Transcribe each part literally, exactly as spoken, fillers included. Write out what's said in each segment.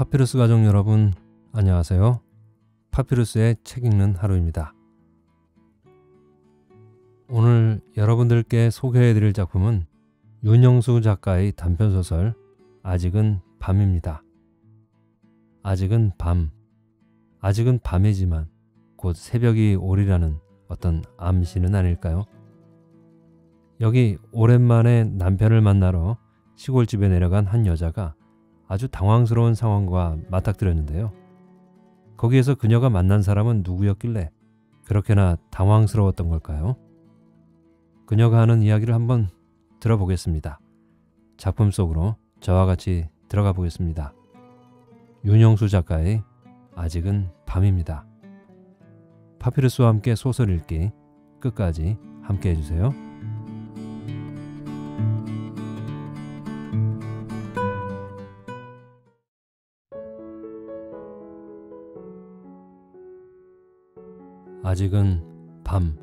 파피루스 가족 여러분 안녕하세요. 파피루스의 책 읽는 하루입니다. 오늘 여러분들께 소개해드릴 작품은 윤영수 작가의 단편소설 아직은 밤입니다. 아직은 밤, 아직은 밤이지만 곧 새벽이 오리라는 어떤 암시는 아닐까요? 여기 오랜만에 남편을 만나러 시골집에 내려간 한 여자가 아주 당황스러운 상황과 맞닥뜨렸는데요. 거기에서 그녀가 만난 사람은 누구였길래 그렇게나 당황스러웠던 걸까요? 그녀가 하는 이야기를 한번 들어보겠습니다. 작품 속으로 저와 같이 들어가 보겠습니다. 윤영수 작가의 아직은 밤입니다. 파피루스와 함께 소설 읽기 끝까지 함께 해주세요. 아직은 밤,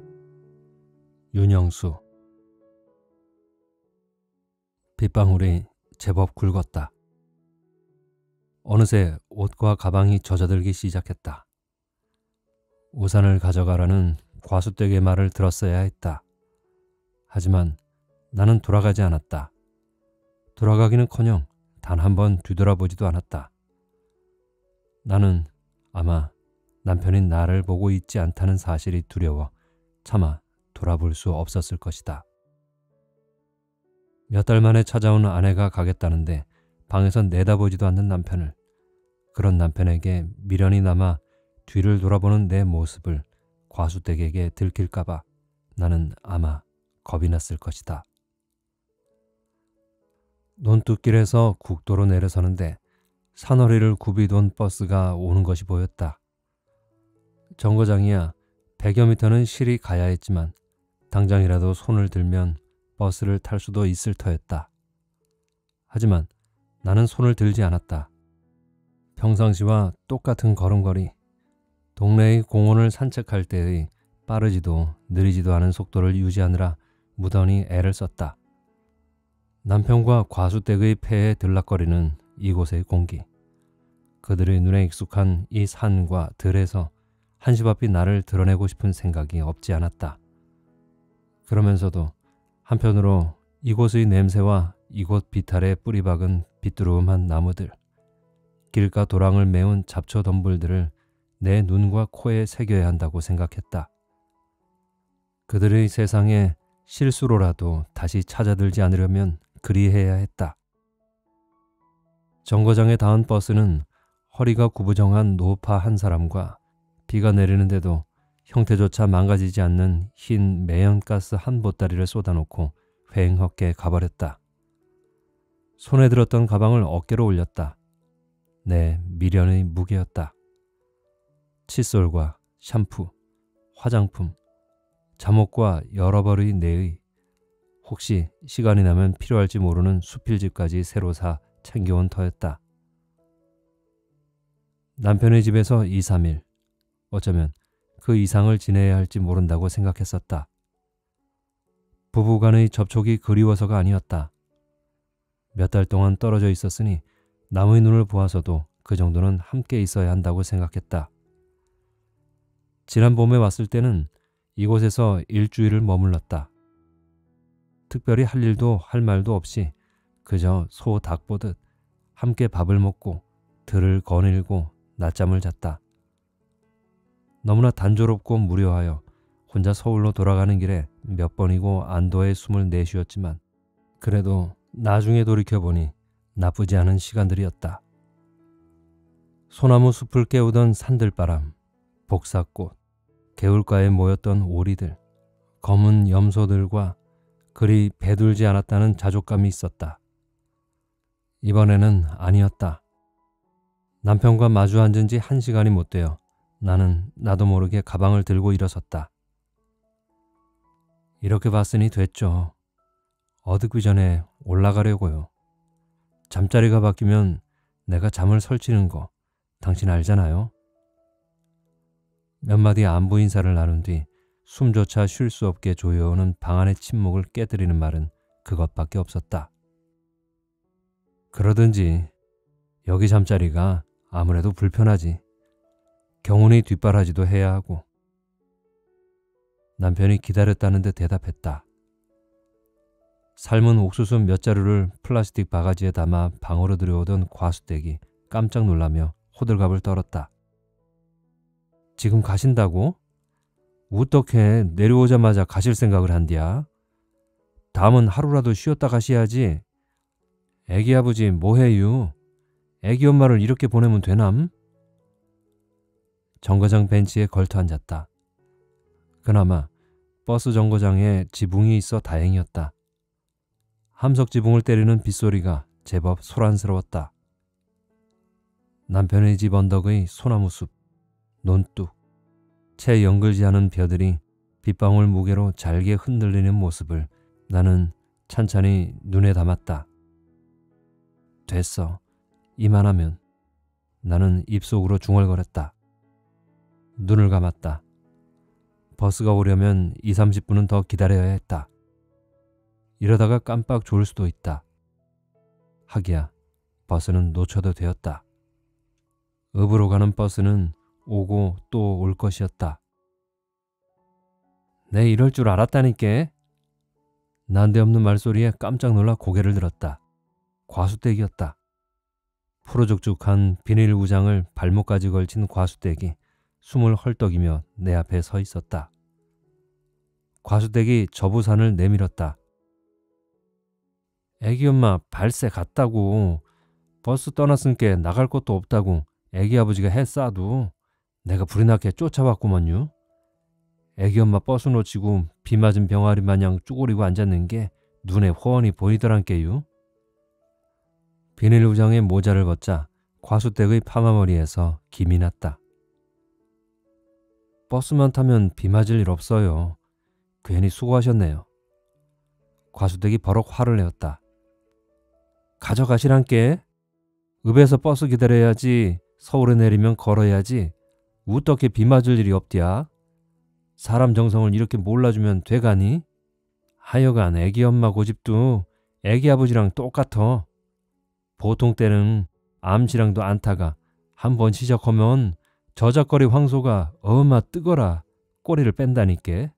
윤영수. 빗방울이 제법 굵었다. 어느새 옷과 가방이 젖어들기 시작했다. 우산을 가져가라는 과수댁의 말을 들었어야 했다. 하지만 나는 돌아가지 않았다. 돌아가기는커녕 단 한 번 뒤돌아보지도 않았다. 나는 아마 남편이 나를 보고 있지 않다는 사실이 두려워 차마 돌아볼 수 없었을 것이다. 몇 달 만에 찾아온 아내가 가겠다는데 방에서 내다보지도 않는 남편을, 그런 남편에게 미련이 남아 뒤를 돌아보는 내 모습을 과수댁에게 들킬까봐 나는 아마 겁이 났을 것이다. 논두길에서 국도로 내려서는데 산허리를 굽이 돈 버스가 오는 것이 보였다. 정거장이야 백여 미터는 실이 가야 했지만 당장이라도 손을 들면 버스를 탈 수도 있을 터였다. 하지만 나는 손을 들지 않았다. 평상시와 똑같은 걸음걸이, 동네의 공원을 산책할 때의 빠르지도 느리지도 않은 속도를 유지하느라 무던히 애를 썼다. 남편과 과수댁의 폐에 들락거리는 이곳의 공기, 그들의 눈에 익숙한 이 산과 들에서 한시 앞이 나를 드러내고 싶은 생각이 없지 않았다. 그러면서도 한편으로 이곳의 냄새와 이곳 비탈에 뿌리박은 비뚤음한 나무들, 길가 도랑을 메운 잡초 덤불들을 내 눈과 코에 새겨야 한다고 생각했다. 그들의 세상에 실수로라도 다시 찾아들지 않으려면 그리해야 했다. 정거장에 닿은 버스는 허리가 구부정한 노파 한 사람과 비가 내리는데도 형태조차 망가지지 않는 흰 매연가스 한 보따리를 쏟아놓고 휑하게 가버렸다. 손에 들었던 가방을 어깨로 올렸다. 내 미련의 무게였다. 칫솔과 샴푸, 화장품, 잠옷과 여러 벌의 내의, 혹시 시간이 나면 필요할지 모르는 수필집까지 새로 사 챙겨온 터였다. 남편의 집에서 이삼일, 어쩌면 그 이상을 지내야 할지 모른다고 생각했었다. 부부간의 접촉이 그리워서가 아니었다. 몇 달 동안 떨어져 있었으니 남의 눈을 보아서도 그 정도는 함께 있어야 한다고 생각했다. 지난 봄에 왔을 때는 이곳에서 일주일을 머물렀다. 특별히 할 일도 할 말도 없이 그저 소 닭 보듯 함께 밥을 먹고 들을 거닐고 낮잠을 잤다. 너무나 단조롭고 무료하여 혼자 서울로 돌아가는 길에 몇 번이고 안도의 숨을 내쉬었지만 그래도 나중에 돌이켜보니 나쁘지 않은 시간들이었다. 소나무 숲을 깨우던 산들바람, 복사꽃, 개울가에 모였던 오리들, 검은 염소들과 그리 배둘지 않았다는 자족감이 있었다. 이번에는 아니었다. 남편과 마주 앉은 지 한 시간이 못 되어 나는 나도 모르게 가방을 들고 일어섰다. 이렇게 봤으니 됐죠. 어둡기 전에 올라가려고요. 잠자리가 바뀌면 내가 잠을 설치는 거 당신 알잖아요. 몇 마디 안부 인사를 나눈 뒤 숨조차 쉴 수 없게 조여오는 방 안의 침묵을 깨뜨리는 말은 그것밖에 없었다. 그러든지 여기 잠자리가 아무래도 불편하지. 경훈이 뒷바라지도 해야 하고. 남편이 기다렸다는데 대답했다. 삶은 옥수수 몇 자루를 플라스틱 바가지에 담아 방으로 들여오던 과수댁이 깜짝 놀라며 호들갑을 떨었다. 지금 가신다고? 어떻게 내려오자마자 가실 생각을 한디야? 다음은 하루라도 쉬었다 가셔야지. 애기 아버지 뭐해요? 애기 엄마를 이렇게 보내면 되남? 정거장 벤치에 걸터 앉았다. 그나마 버스 정거장에 지붕이 있어 다행이었다. 함석 지붕을 때리는 빗소리가 제법 소란스러웠다. 남편의 집 언덕의 소나무 숲, 논둑, 채 연글지 않은 벼들이 빗방울 무게로 잘게 흔들리는 모습을 나는 찬찬히 눈에 담았다. 됐어. 이만하면. 나는 입속으로 중얼거렸다. 눈을 감았다. 버스가 오려면 이삼십 분은 더 기다려야 했다. 이러다가 깜빡 졸 수도 있다. 하기야 버스는 놓쳐도 되었다. 읍으로 가는 버스는 오고 또 올 것이었다. 내 이럴 줄 알았다니까. 난데없는 말소리에 깜짝 놀라 고개를 들었다. 과수댁이었다. 푸르죽죽한 비닐 우장을 발목까지 걸친 과수댁이 숨을 헐떡이며 내 앞에 서 있었다. 과수댁이 저부산을 내밀었다. 애기 엄마 발세 갔다고. 버스 떠났으니까 나갈 것도 없다고 애기 아버지가 해 싸도 내가 불이 나게 쫓아왔구먼요. 애기 엄마 버스 놓치고 비 맞은 병아리 마냥 쭈그리고 앉았는 게 눈에 호언이 보이더란께요. 비닐 우장에 모자를 벗자 과수댁의 파마머리에서 김이 났다. 버스만 타면 비 맞을 일 없어요. 괜히 수고하셨네요. 과수댁이 버럭 화를 내었다. 가져가시란께. 읍에서 버스 기다려야지. 서울에 내리면 걸어야지. 우떻게 비 맞을 일이 없디야. 사람 정성을 이렇게 몰라주면 되가니? 하여간 애기 엄마 고집도 애기 아버지랑 똑같어. 보통 때는 암시랑도 안 타가 한번 시작하면 저작거리 황소가 어마 뜨거라 꼬리를 뺀다니께.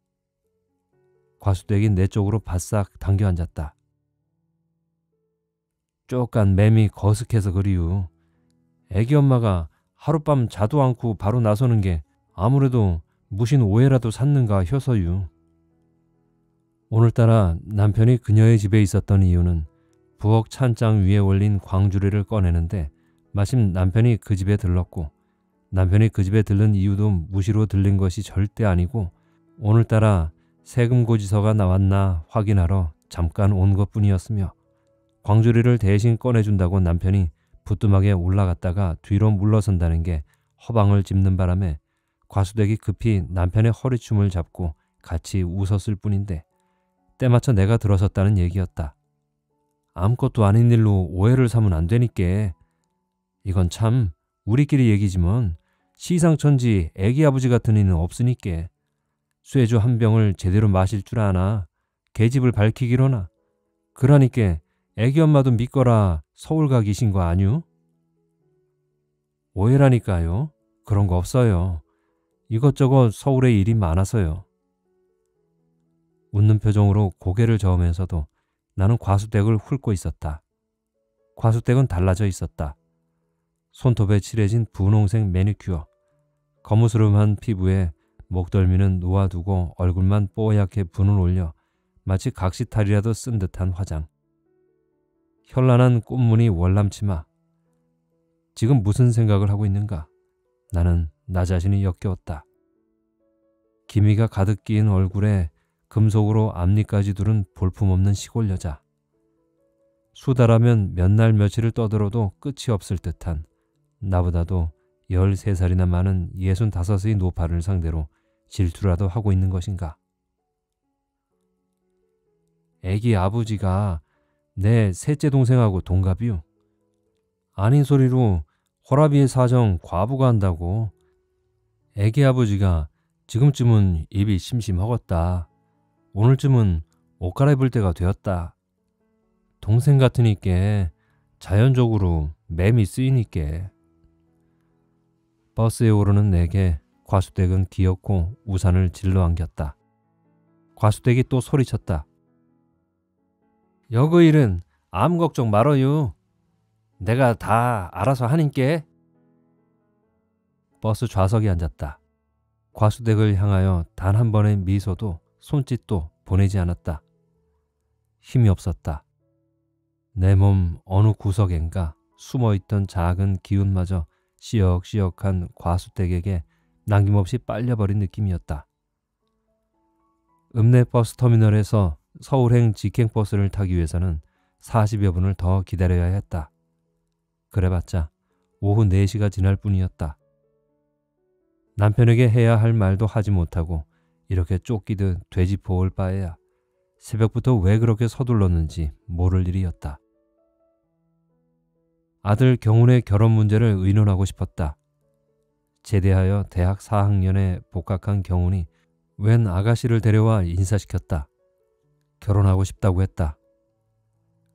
과수댁이 내 쪽으로 바싹 당겨 앉았다. 쪼깐 맴이 거슥해서 그리우. 애기 엄마가 하룻밤 자도 않고 바로 나서는 게 아무래도 무신 오해라도 샀는가 혀서유. 오늘따라 남편이 그녀의 집에 있었던 이유는 부엌 찬장 위에 올린 광주리를 꺼내는데 마침 남편이 그 집에 들렀고, 남편이 그 집에 들른 이유도 무시로 들린 것이 절대 아니고 오늘따라 세금고지서가 나왔나 확인하러 잠깐 온 것뿐이었으며, 광주리를 대신 꺼내준다고 남편이 부뚜막에 올라갔다가 뒤로 물러선다는 게 허방을 짚는 바람에 과수댁이 급히 남편의 허리춤을 잡고 같이 웃었을 뿐인데 때마쳐 내가 들어섰다는 얘기였다. 아무것도 아닌 일로 오해를 사면 안 되니께. 이건 참 우리끼리 얘기지만 시상천지 애기 아버지 같은 이는 없으니께. 쇠주 한 병을 제대로 마실 줄 아나 계집을 밝히기로나. 그러니께 애기 엄마도 믿거라 서울 가 계신 거 아뇨? 오해라니까요. 그런 거 없어요. 이것저것 서울에 일이 많아서요. 웃는 표정으로 고개를 저으면서도 나는 과수댁을 훑고 있었다. 과수댁은 달라져 있었다. 손톱에 칠해진 분홍색 매니큐어, 거무스름한 피부에 목덜미는 놓아두고 얼굴만 뽀얗게 분을 올려 마치 각시탈이라도 쓴 듯한 화장, 현란한 꽃무늬 월남치마. 지금 무슨 생각을 하고 있는가? 나는 나 자신이 역겨웠다. 기미가 가득 끼인 얼굴에 금속으로 앞니까지 두른 볼품없는 시골 여자. 수다라면 몇 날 며칠을 떠들어도 끝이 없을 듯한 나보다도 열세 살이나 많은 예순다섯의 노파를 상대로 질투라도 하고 있는 것인가? 애기 아버지가 내 셋째 동생하고 동갑이요. 아닌 소리로 호라비의 사정 과부가 한다고. 애기 아버지가 지금쯤은 입이 심심하겄다. 오늘쯤은 옷 갈아입을 때가 되었다. 동생 같으니께 자연적으로 매미 쓰이니께. 버스에 오르는 내게 과수댁은 기어코 우산을 질러 안겼다. 과수댁이 또 소리쳤다. 여그 일은 아무 걱정 말어요. 내가 다 알아서 하니께. 버스 좌석에 앉았다. 과수댁을 향하여 단 한 번의 미소도 손짓도 보내지 않았다. 힘이 없었다. 내 몸 어느 구석엔가 숨어있던 작은 기운마저 씨역씨역한 과수댁에게 남김없이 빨려버린 느낌이었다. 읍내 버스터미널에서 서울행 직행버스를 타기 위해서는 사십여 분을 더 기다려야 했다. 그래봤자 오후 네 시가 지날 뿐이었다. 남편에게 해야 할 말도 하지 못하고 이렇게 쫓기듯 되짚어올 바에야 새벽부터 왜 그렇게 서둘렀는지 모를 일이었다. 아들 경훈의 결혼 문제를 의논하고 싶었다. 제대하여 대학 사 학년에 복학한 경훈이 웬 아가씨를 데려와 인사시켰다. 결혼하고 싶다고 했다.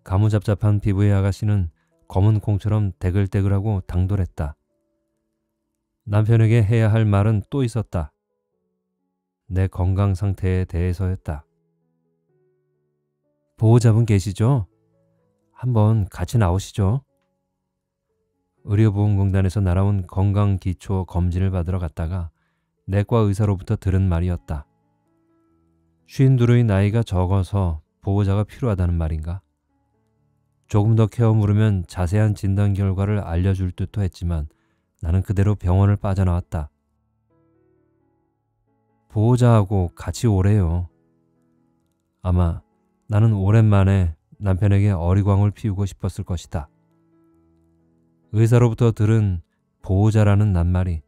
가무잡잡한 피부의 아가씨는 검은 콩처럼 대글대글하고 당돌했다. 남편에게 해야 할 말은 또 있었다. 내 건강 상태에 대해서였다. 보호자분 계시죠? 한번 같이 나오시죠. 의료보험공단에서 날아온 건강기초 검진을 받으러 갔다가 내과 의사로부터 들은 말이었다. 쉰둘의 나이가 적어서 보호자가 필요하다는 말인가? 조금 더 캐어 물으면 자세한 진단 결과를 알려줄 듯도 했지만 나는 그대로 병원을 빠져나왔다. 보호자하고 같이 오래요. 아마 나는 오랜만에 남편에게 어리광을 피우고 싶었을 것이다. 의사로부터 들은 보호자라는 낱말이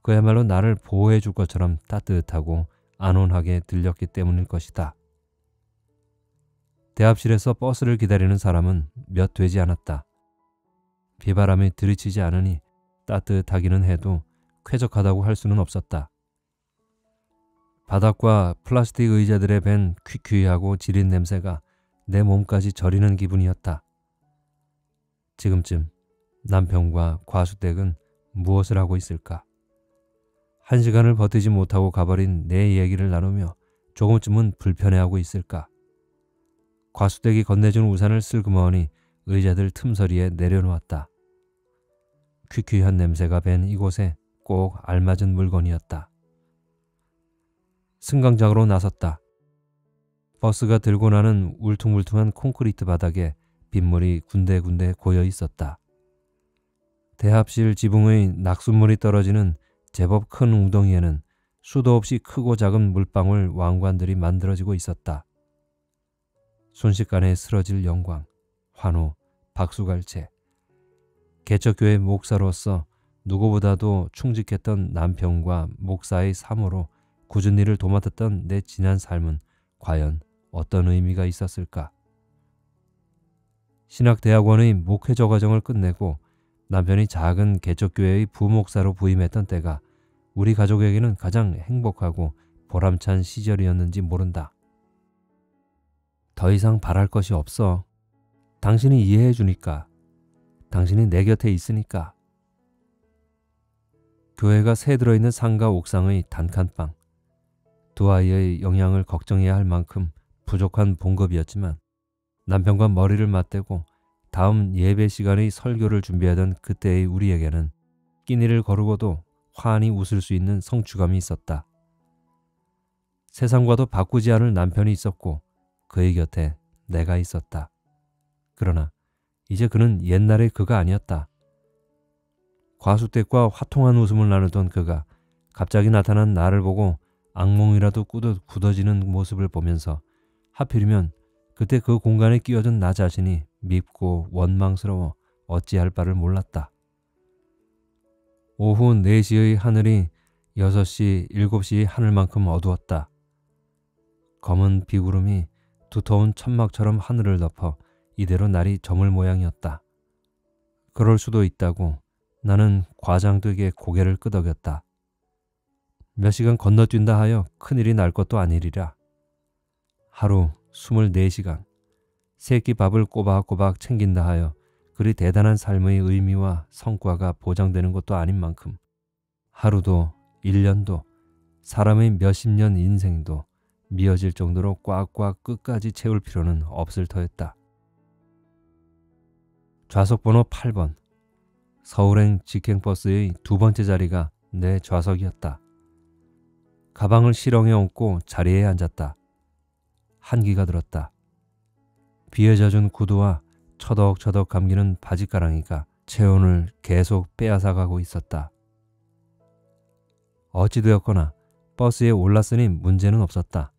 그야말로 나를 보호해 줄 것처럼 따뜻하고 안온하게 들렸기 때문일 것이다. 대합실에서 버스를 기다리는 사람은 몇 되지 않았다. 비바람이 들이치지 않으니 따뜻하기는 해도 쾌적하다고 할 수는 없었다. 바닥과 플라스틱 의자들에 밴 퀴퀴하고 지린 냄새가 내 몸까지 저리는 기분이었다. 지금쯤 남편과 과수댁은 무엇을 하고 있을까? 한 시간을 버티지 못하고 가버린 내 얘기를 나누며 조금쯤은 불편해하고 있을까? 과수댁이 건네준 우산을 슬그머니 의자들 틈서리에 내려놓았다. 퀴퀴한 냄새가 밴 이곳에 꼭 알맞은 물건이었다. 승강장으로 나섰다. 버스가 들고 나는 울퉁불퉁한 콘크리트 바닥에 빗물이 군데군데 고여 있었다. 대합실 지붕의 낙숫물이 떨어지는 제법 큰 웅덩이에는 수도 없이 크고 작은 물방울 왕관들이 만들어지고 있었다. 순식간에 쓰러질 영광, 환호, 박수갈채. 개척교회 목사로서 누구보다도 충직했던 남편과 목사의 사모로 꾸준히 일을 도맡았던 내 지난 삶은 과연 어떤 의미가 있었을까? 신학대학원의 목회자 과정을 끝내고 남편이 작은 개척교회의 부목사로 부임했던 때가 우리 가족에게는 가장 행복하고 보람찬 시절이었는지 모른다. 더 이상 바랄 것이 없어. 당신이 이해해 주니까. 당신이 내 곁에 있으니까. 교회가 새 들어있는 상가 옥상의 단칸방. 두 아이의 영양을 걱정해야 할 만큼 부족한 봉급이었지만 남편과 머리를 맞대고 다음 예배 시간의 설교를 준비하던 그때의 우리에게는 끼니를 거르고도 환히 웃을 수 있는 성취감이 있었다. 세상과도 바꾸지 않을 남편이 있었고 그의 곁에 내가 있었다. 그러나 이제 그는 옛날의 그가 아니었다. 과수댁과 화통한 웃음을 나누던 그가 갑자기 나타난 나를 보고 악몽이라도 꾸듯 굳어지는 모습을 보면서 하필이면 그때 그 공간에 끼어든 나 자신이 밉고 원망스러워 어찌할 바를 몰랐다. 오후 네 시의 하늘이 여섯 시, 일곱 시의 하늘만큼 어두웠다. 검은 비구름이 두터운 천막처럼 하늘을 덮어 이대로 날이 저물 모양이었다. 그럴 수도 있다고 나는 과장되게 고개를 끄덕였다. 몇 시간 건너뛴다 하여 큰일이 날 것도 아니리라. 하루 스물네 시간, 세 끼 밥을 꼬박꼬박 챙긴다 하여 그리 대단한 삶의 의미와 성과가 보장되는 것도 아닌 만큼 하루도 일 년도 사람의 몇십 년 인생도 미어질 정도로 꽉꽉 끝까지 채울 필요는 없을 터였다. 좌석번호 팔 번 서울행 직행버스의 두 번째 자리가 내 좌석이었다. 가방을 실형에 얹고 자리에 앉았다. 한기가 들었다. 비에 젖은 구두와 처덕처덕 감기는 바지가랑이가 체온을 계속 빼앗아가고 있었다. 어찌되었거나 버스에 올랐으니 문제는 없었다.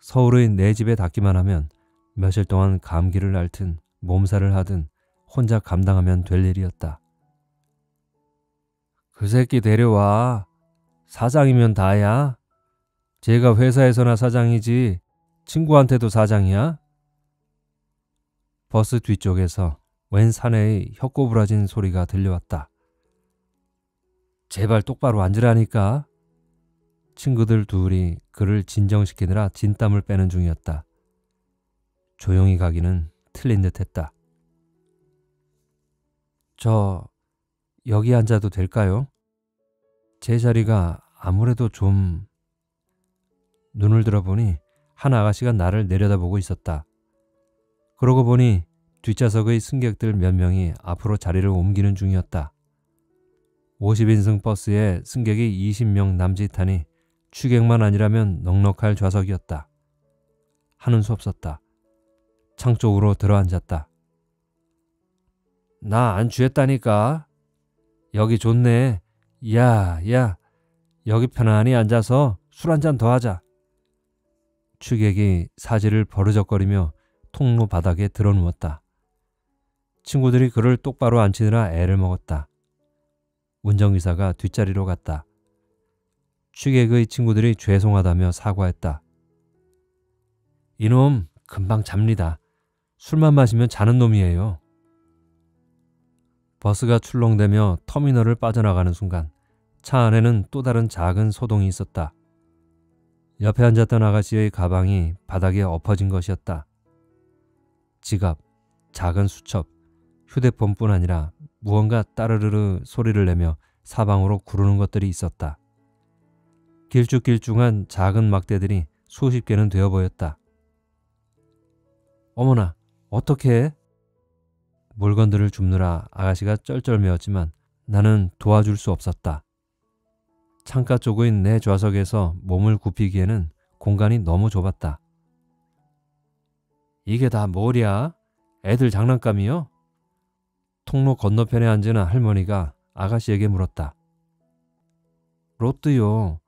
서울의 내 집에 닿기만 하면 며칠 동안 감기를 앓든 몸살을 하든 혼자 감당하면 될 일이었다. 그 새끼 데려와. 사장이면 다야. 제가 회사에서나 사장이지 친구한테도 사장이야? 버스 뒤쪽에서 웬 사내의 혀꼬부라진 소리가 들려왔다. 제발 똑바로 앉으라니까. 친구들 둘이 그를 진정시키느라 진땀을 빼는 중이었다. 조용히 가기는 틀린 듯했다. 저 여기 앉아도 될까요? 제 자리가 아무래도 좀... 눈을 들어보니 한 아가씨가 나를 내려다보고 있었다. 그러고 보니 뒷좌석의 승객들 몇 명이 앞으로 자리를 옮기는 중이었다. 오십 인승 버스에 승객이 이십 명 남짓하니 취객만 아니라면 넉넉할 좌석이었다. 하는 수 없었다. 창 쪽으로 들어앉았다. 나 안 취했다니까. 여기 좋네. 야, 야, 여기 편안히 앉아서 술 한 잔 더 하자. 취객이 사지를 버르적거리며 통로 바닥에 드러누웠다. 친구들이 그를 똑바로 앉히느라 애를 먹었다. 운전기사가 뒷자리로 갔다. 취객의 친구들이 죄송하다며 사과했다. 이놈 금방 잡니다. 술만 마시면 자는 놈이에요. 버스가 출렁대며 터미널을 빠져나가는 순간 차 안에는 또 다른 작은 소동이 있었다. 옆에 앉았던 아가씨의 가방이 바닥에 엎어진 것이었다. 지갑, 작은 수첩, 휴대폰뿐 아니라 무언가 따르르르 소리를 내며 사방으로 구르는 것들이 있었다. 길쭉길쭉한 작은 막대들이 수십 개는 되어 보였다. 어머나, 어떡해? 물건들을 줍느라 아가씨가 쩔쩔매었지만 나는 도와줄 수 없었다. 창가 쪽인 내 좌석에서 몸을 굽히기에는 공간이 너무 좁았다. 이게 다 뭐랴? 애들 장난감이요? 통로 건너편에 앉은 할머니가 아가씨에게 물었다. 로또요.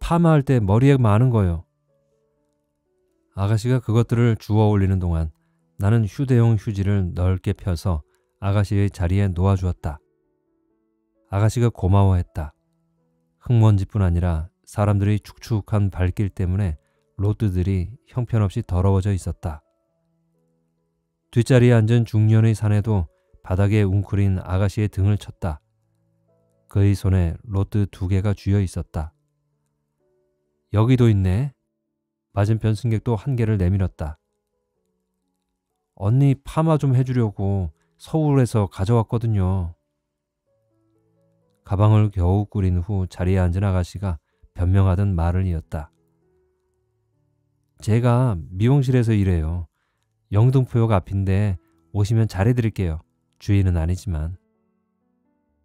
파마할 때 머리에 많은 거요. 아가씨가 그것들을 주워 올리는 동안 나는 휴대용 휴지를 넓게 펴서 아가씨의 자리에 놓아주었다. 아가씨가 고마워했다. 흙먼지뿐 아니라 사람들의 축축한 발길 때문에 로드들이 형편없이 더러워져 있었다. 뒷자리에 앉은 중년의 사내도 바닥에 웅크린 아가씨의 등을 쳤다. 그의 손에 로드 두 개가 쥐어 있었다. 여기도 있네. 맞은편 승객도 한 개를 내밀었다. 언니 파마 좀 해주려고 서울에서 가져왔거든요. 가방을 겨우 꾸린 후 자리에 앉은 아가씨가 변명하던 말을 이었다. 제가 미용실에서 일해요. 영등포역 앞인데 오시면 잘해드릴게요. 주인은 아니지만.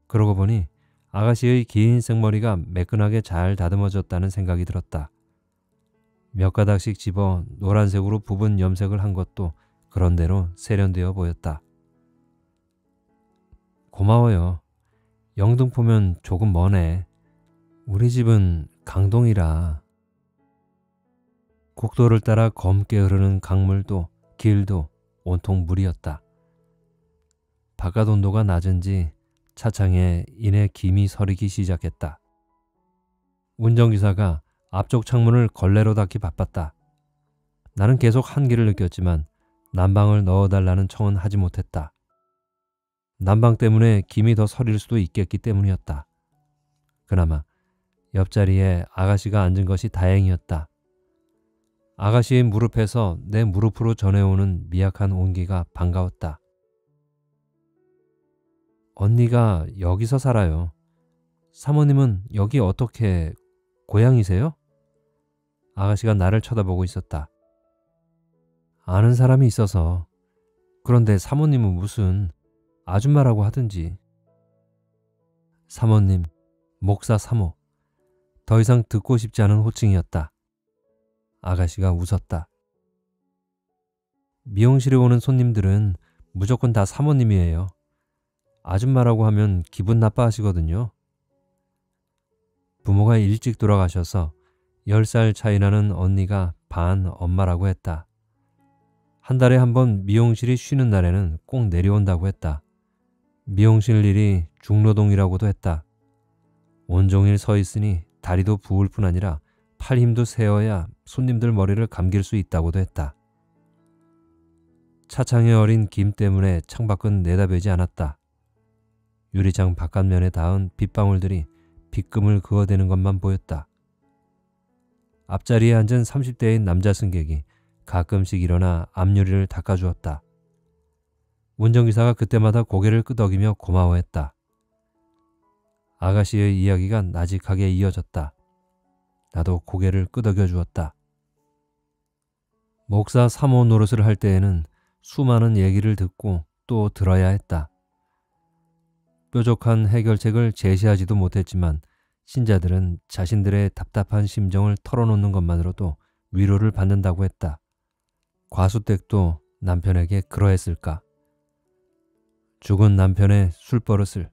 그러고 보니 아가씨의 긴 생머리가 매끈하게 잘 다듬어졌다는 생각이 들었다. 몇 가닥씩 집어 노란색으로 부분 염색을 한 것도 그런대로 세련되어 보였다. 고마워요. 영등포면 조금 머네. 우리 집은 강동이라. 국도를 따라 검게 흐르는 강물도 길도 온통 물이었다. 바깥 온도가 낮은지 차창에 인의 김이 서리기 시작했다. 운전기사가 앞쪽 창문을 걸레로 닫기 바빴다. 나는 계속 한기를 느꼈지만 난방을 넣어달라는 청은 하지 못했다. 난방 때문에 김이 더 서릴 수도 있겠기 때문이었다. 그나마 옆자리에 아가씨가 앉은 것이 다행이었다. 아가씨의 무릎에서 내 무릎으로 전해오는 미약한 온기가 반가웠다. 언니가 여기서 살아요. 사모님은 여기 어떻게 고향이세요? 아가씨가 나를 쳐다보고 있었다. 아는 사람이 있어서. 그런데 사모님은 무슨 아줌마라고 하든지. 사모님, 목사 사모. 더 이상 듣고 싶지 않은 호칭이었다. 아가씨가 웃었다. 미용실에 오는 손님들은 무조건 다 사모님이에요. 아줌마라고 하면 기분 나빠하시거든요. 부모가 일찍 돌아가셔서 열 살 차이 나는 언니가 반 엄마라고 했다. 한 달에 한 번 미용실이 쉬는 날에는 꼭 내려온다고 했다. 미용실 일이 중노동이라고도 했다. 온종일 서 있으니 다리도 부을 뿐 아니라 팔 힘도 세어야 손님들 머리를 감길 수 있다고도 했다. 차창에 어린 김 때문에 창밖은 내다보지 않았다. 유리창 바깥면에 닿은 빗방울들이 빗금을 그어대는 것만 보였다. 앞자리에 앉은 삼십 대인 남자 승객이 가끔씩 일어나 앞유리를 닦아주었다. 운전기사가 그때마다 고개를 끄덕이며 고마워했다. 아가씨의 이야기가 나직하게 이어졌다. 나도 고개를 끄덕여 주었다. 목사 사모 노릇을 할 때에는 수많은 얘기를 듣고 또 들어야 했다. 뾰족한 해결책을 제시하지도 못했지만 신자들은 자신들의 답답한 심정을 털어놓는 것만으로도 위로를 받는다고 했다. 과수댁도 남편에게 그러했을까? 죽은 남편의 술버릇을,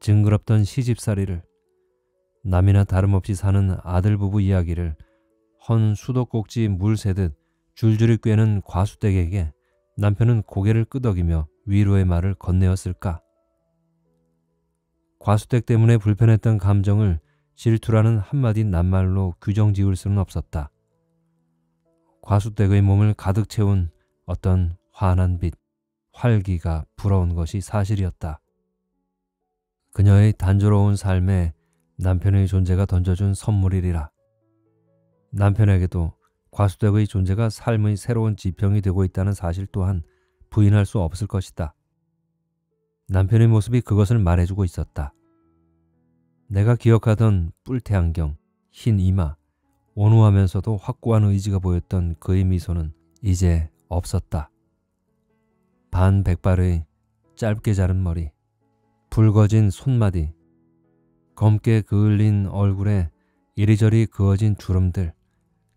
징그럽던 시집살이를, 남이나 다름없이 사는 아들 부부 이야기를 헌 수도꼭지 물 새듯 줄줄이 꿰는 과수댁에게 남편은 고개를 끄덕이며 위로의 말을 건네었을까? 과수댁 때문에 불편했던 감정을 질투라는 한마디 낱말로 규정 지을 수는 없었다. 과수댁의 몸을 가득 채운 어떤 환한 빛, 활기가 불어온 것이 사실이었다. 그녀의 단조로운 삶에 남편의 존재가 던져준 선물이리라. 남편에게도 과수댁의 존재가 삶의 새로운 지평이 되고 있다는 사실 또한 부인할 수 없을 것이다. 남편의 모습이 그것을 말해주고 있었다. 내가 기억하던 뿔테 안경, 흰 이마, 온화하면서도 확고한 의지가 보였던 그의 미소는 이제 없었다. 반 백발의 짧게 자른 머리, 붉어진 손마디, 검게 그을린 얼굴에 이리저리 그어진 주름들,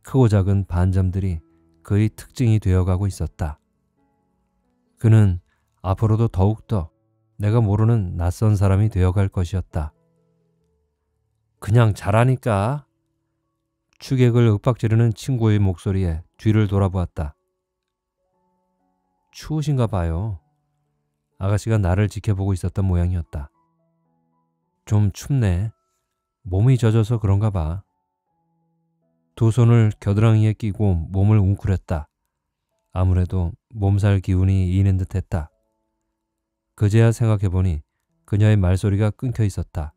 크고 작은 반점들이 그의 특징이 되어가고 있었다. 그는 앞으로도 더욱더 내가 모르는 낯선 사람이 되어갈 것이었다. 그냥 잘하니까. 추객을 윽박지르는 친구의 목소리에 뒤를 돌아보았다. 추우신가 봐요. 아가씨가 나를 지켜보고 있었던 모양이었다. 좀 춥네. 몸이 젖어서 그런가 봐. 두 손을 겨드랑이에 끼고 몸을 웅크렸다. 아무래도 몸살 기운이 이는 듯했다. 그제야 생각해보니 그녀의 말소리가 끊겨 있었다.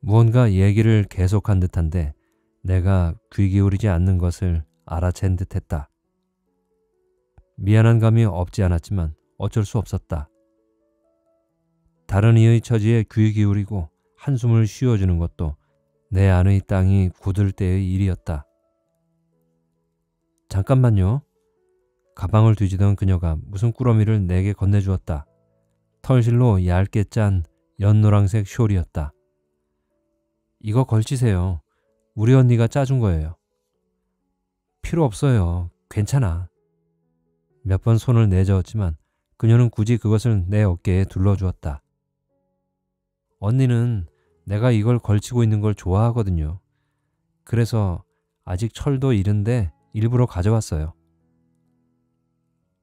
무언가 얘기를 계속한 듯한데 내가 귀 기울이지 않는 것을 알아챈 듯했다. 미안한 감이 없지 않았지만 어쩔 수 없었다. 다른 이의 처지에 귀 기울이고 한숨을 쉬어주는 것도 내 안의 땅이 굳을 때의 일이었다. 잠깐만요. 가방을 뒤지던 그녀가 무슨 꾸러미를 내게 건네주었다. 털실로 얇게 짠 연노랑색 숄이었다. 이거 걸치세요. 우리 언니가 짜준 거예요. 필요 없어요. 괜찮아. 몇 번 손을 내저었지만 그녀는 굳이 그것을 내 어깨에 둘러주었다. 언니는 내가 이걸 걸치고 있는 걸 좋아하거든요. 그래서 아직 철도 이른데 일부러 가져왔어요.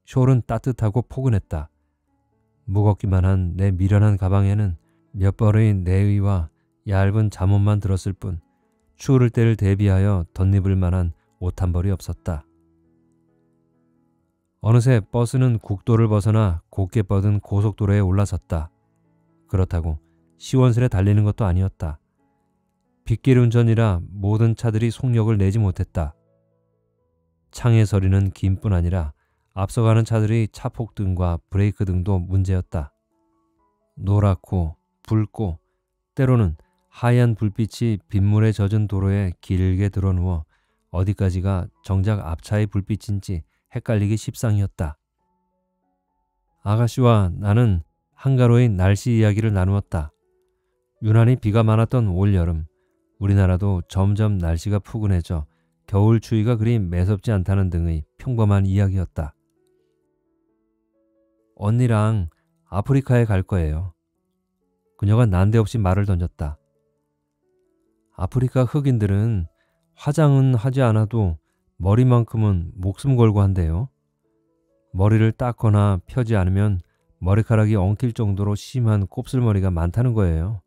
숄은 따뜻하고 포근했다. 무겁기만 한 내 미련한 가방에는 몇 벌의 내의와 얇은 잠옷만 들었을 뿐 추울 때를 대비하여 덧입을 만한 옷 한 벌이 없었다. 어느새 버스는 국도를 벗어나 곱게 뻗은 고속도로에 올라섰다. 그렇다고 시원스레 달리는 것도 아니었다. 빗길 운전이라 모든 차들이 속력을 내지 못했다. 창에 서리는 김뿐 아니라 앞서가는 차들의 차폭등과 브레이크 등도 문제였다. 노랗고 붉고 때로는 하얀 불빛이 빗물에 젖은 도로에 길게 드러누워 어디까지가 정작 앞차의 불빛인지 헷갈리기 십상이었다. 아가씨와 나는 한가로이 날씨 이야기를 나누었다. 유난히 비가 많았던 올여름, 우리나라도 점점 날씨가 푸근해져 겨울 추위가 그리 매섭지 않다는 등의 평범한 이야기였다. 언니랑 아프리카에 갈 거예요. 그녀가 난데없이 말을 던졌다. 아프리카 흑인들은 화장은 하지 않아도 머리만큼은 목숨 걸고 한대요. 머리를 닦거나 펴지 않으면 머리카락이 엉킬 정도로 심한 곱슬머리가 많다는 거예요.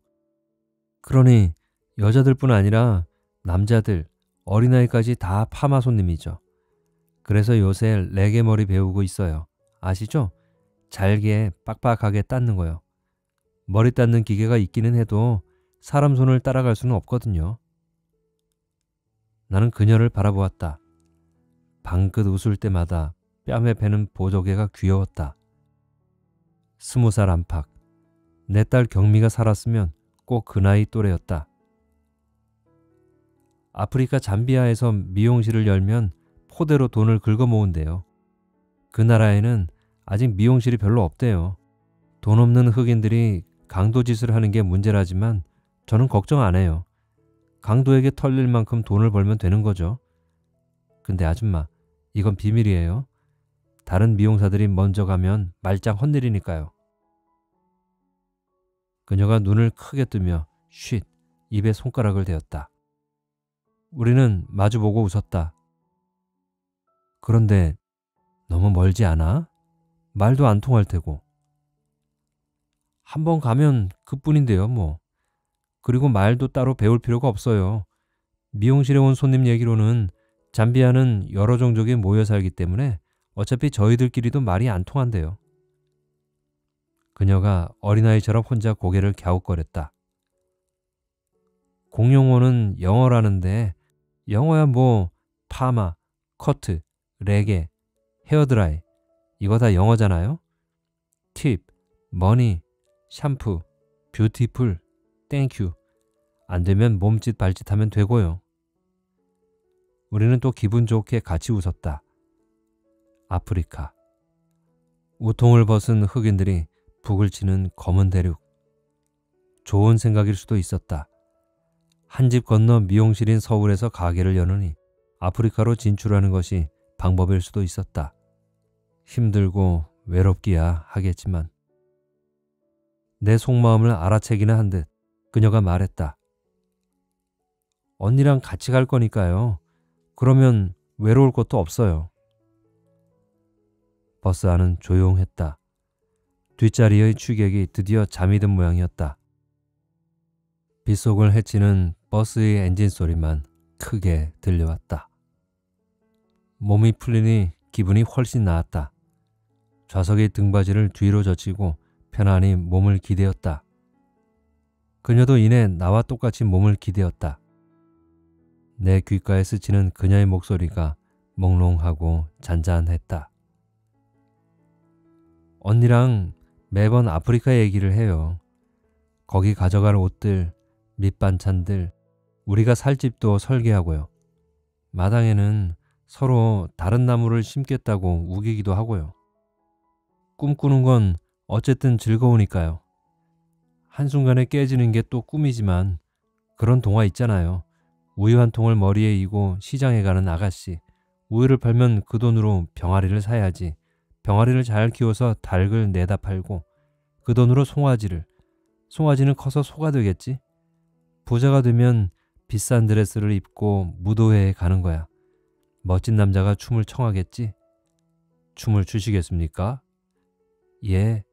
그러니 여자들뿐 아니라 남자들, 어린아이까지 다 파마 손님이죠. 그래서 요새 레게머리 배우고 있어요. 아시죠? 잘게 빡빡하게 닦는 거요. 머리 닦는 기계가 있기는 해도 사람 손을 따라갈 수는 없거든요. 나는 그녀를 바라보았다. 방긋 웃을 때마다 뺨에 베는 보조개가 귀여웠다. 스무 살 안팎. 내 딸 경미가 살았으면 꼭 그 나이 또래였다. 아프리카 잠비아에서 미용실을 열면 포대로 돈을 긁어모은대요. 그 나라에는 아직 미용실이 별로 없대요. 돈 없는 흑인들이 강도짓을 하는 게 문제라지만 저는 걱정 안 해요. 강도에게 털릴 만큼 돈을 벌면 되는 거죠. 근데 아줌마, 이건 비밀이에요. 다른 미용사들이 먼저 가면 말짱 헛일이니까요. 그녀가 눈을 크게 뜨며 쉿 입에 손가락을 대었다. 우리는 마주보고 웃었다. 그런데 너무 멀지 않아? 말도 안 통할 테고. 한번 가면 그뿐인데요, 뭐. 그리고 말도 따로 배울 필요가 없어요. 미용실에 온 손님 얘기로는 잠비아는 여러 종족이 모여 살기 때문에 어차피 저희들끼리도 말이 안 통한대요. 그녀가 어린아이처럼 혼자 고개를 갸웃거렸다. 공용어는 영어라는데 영어야 뭐 파마, 커트, 레게, 헤어드라이 이거 다 영어잖아요? 팁, 머니, 샴푸, 뷰티풀, 땡큐 안되면 몸짓 발짓하면 되고요. 우리는 또 기분 좋게 같이 웃었다. 아프리카. 우통을 벗은 흑인들이 북을 치는 검은 대륙. 좋은 생각일 수도 있었다. 한 집 건너 미용실인 서울에서 가게를 여느니 아프리카로 진출하는 것이 방법일 수도 있었다. 힘들고 외롭기야 하겠지만. 내 속마음을 알아채기는 한 듯 그녀가 말했다. 언니랑 같이 갈 거니까요. 그러면 외로울 것도 없어요. 버스 안은 조용했다. 뒷자리의 취객이 드디어 잠이 든 모양이었다. 빗속을 헤치는 버스의 엔진 소리만 크게 들려왔다. 몸이 풀리니 기분이 훨씬 나았다. 좌석의 등받이를 뒤로 젖히고 편안히 몸을 기대었다. 그녀도 이내 나와 똑같이 몸을 기대었다. 내 귓가에 스치는 그녀의 목소리가 몽롱하고 잔잔했다. 언니랑 매번 아프리카 얘기를 해요. 거기 가져갈 옷들, 밑반찬들, 우리가 살 집도 설계하고요. 마당에는 서로 다른 나무를 심겠다고 우기기도 하고요. 꿈꾸는 건 어쨌든 즐거우니까요. 한순간에 깨지는 게 또 꿈이지만 그런 동화 있잖아요. 우유 한 통을 머리에 이고 시장에 가는 아가씨. 우유를 팔면 그 돈으로 병아리를 사야지. 병아리를 잘 키워서 닭을 내다 팔고 그 돈으로 송아지를. 송아지는 커서 소가 되겠지. 부자가 되면 비싼 드레스를 입고 무도회에 가는 거야. 멋진 남자가 춤을 청하겠지. 춤을 추시겠습니까? 예.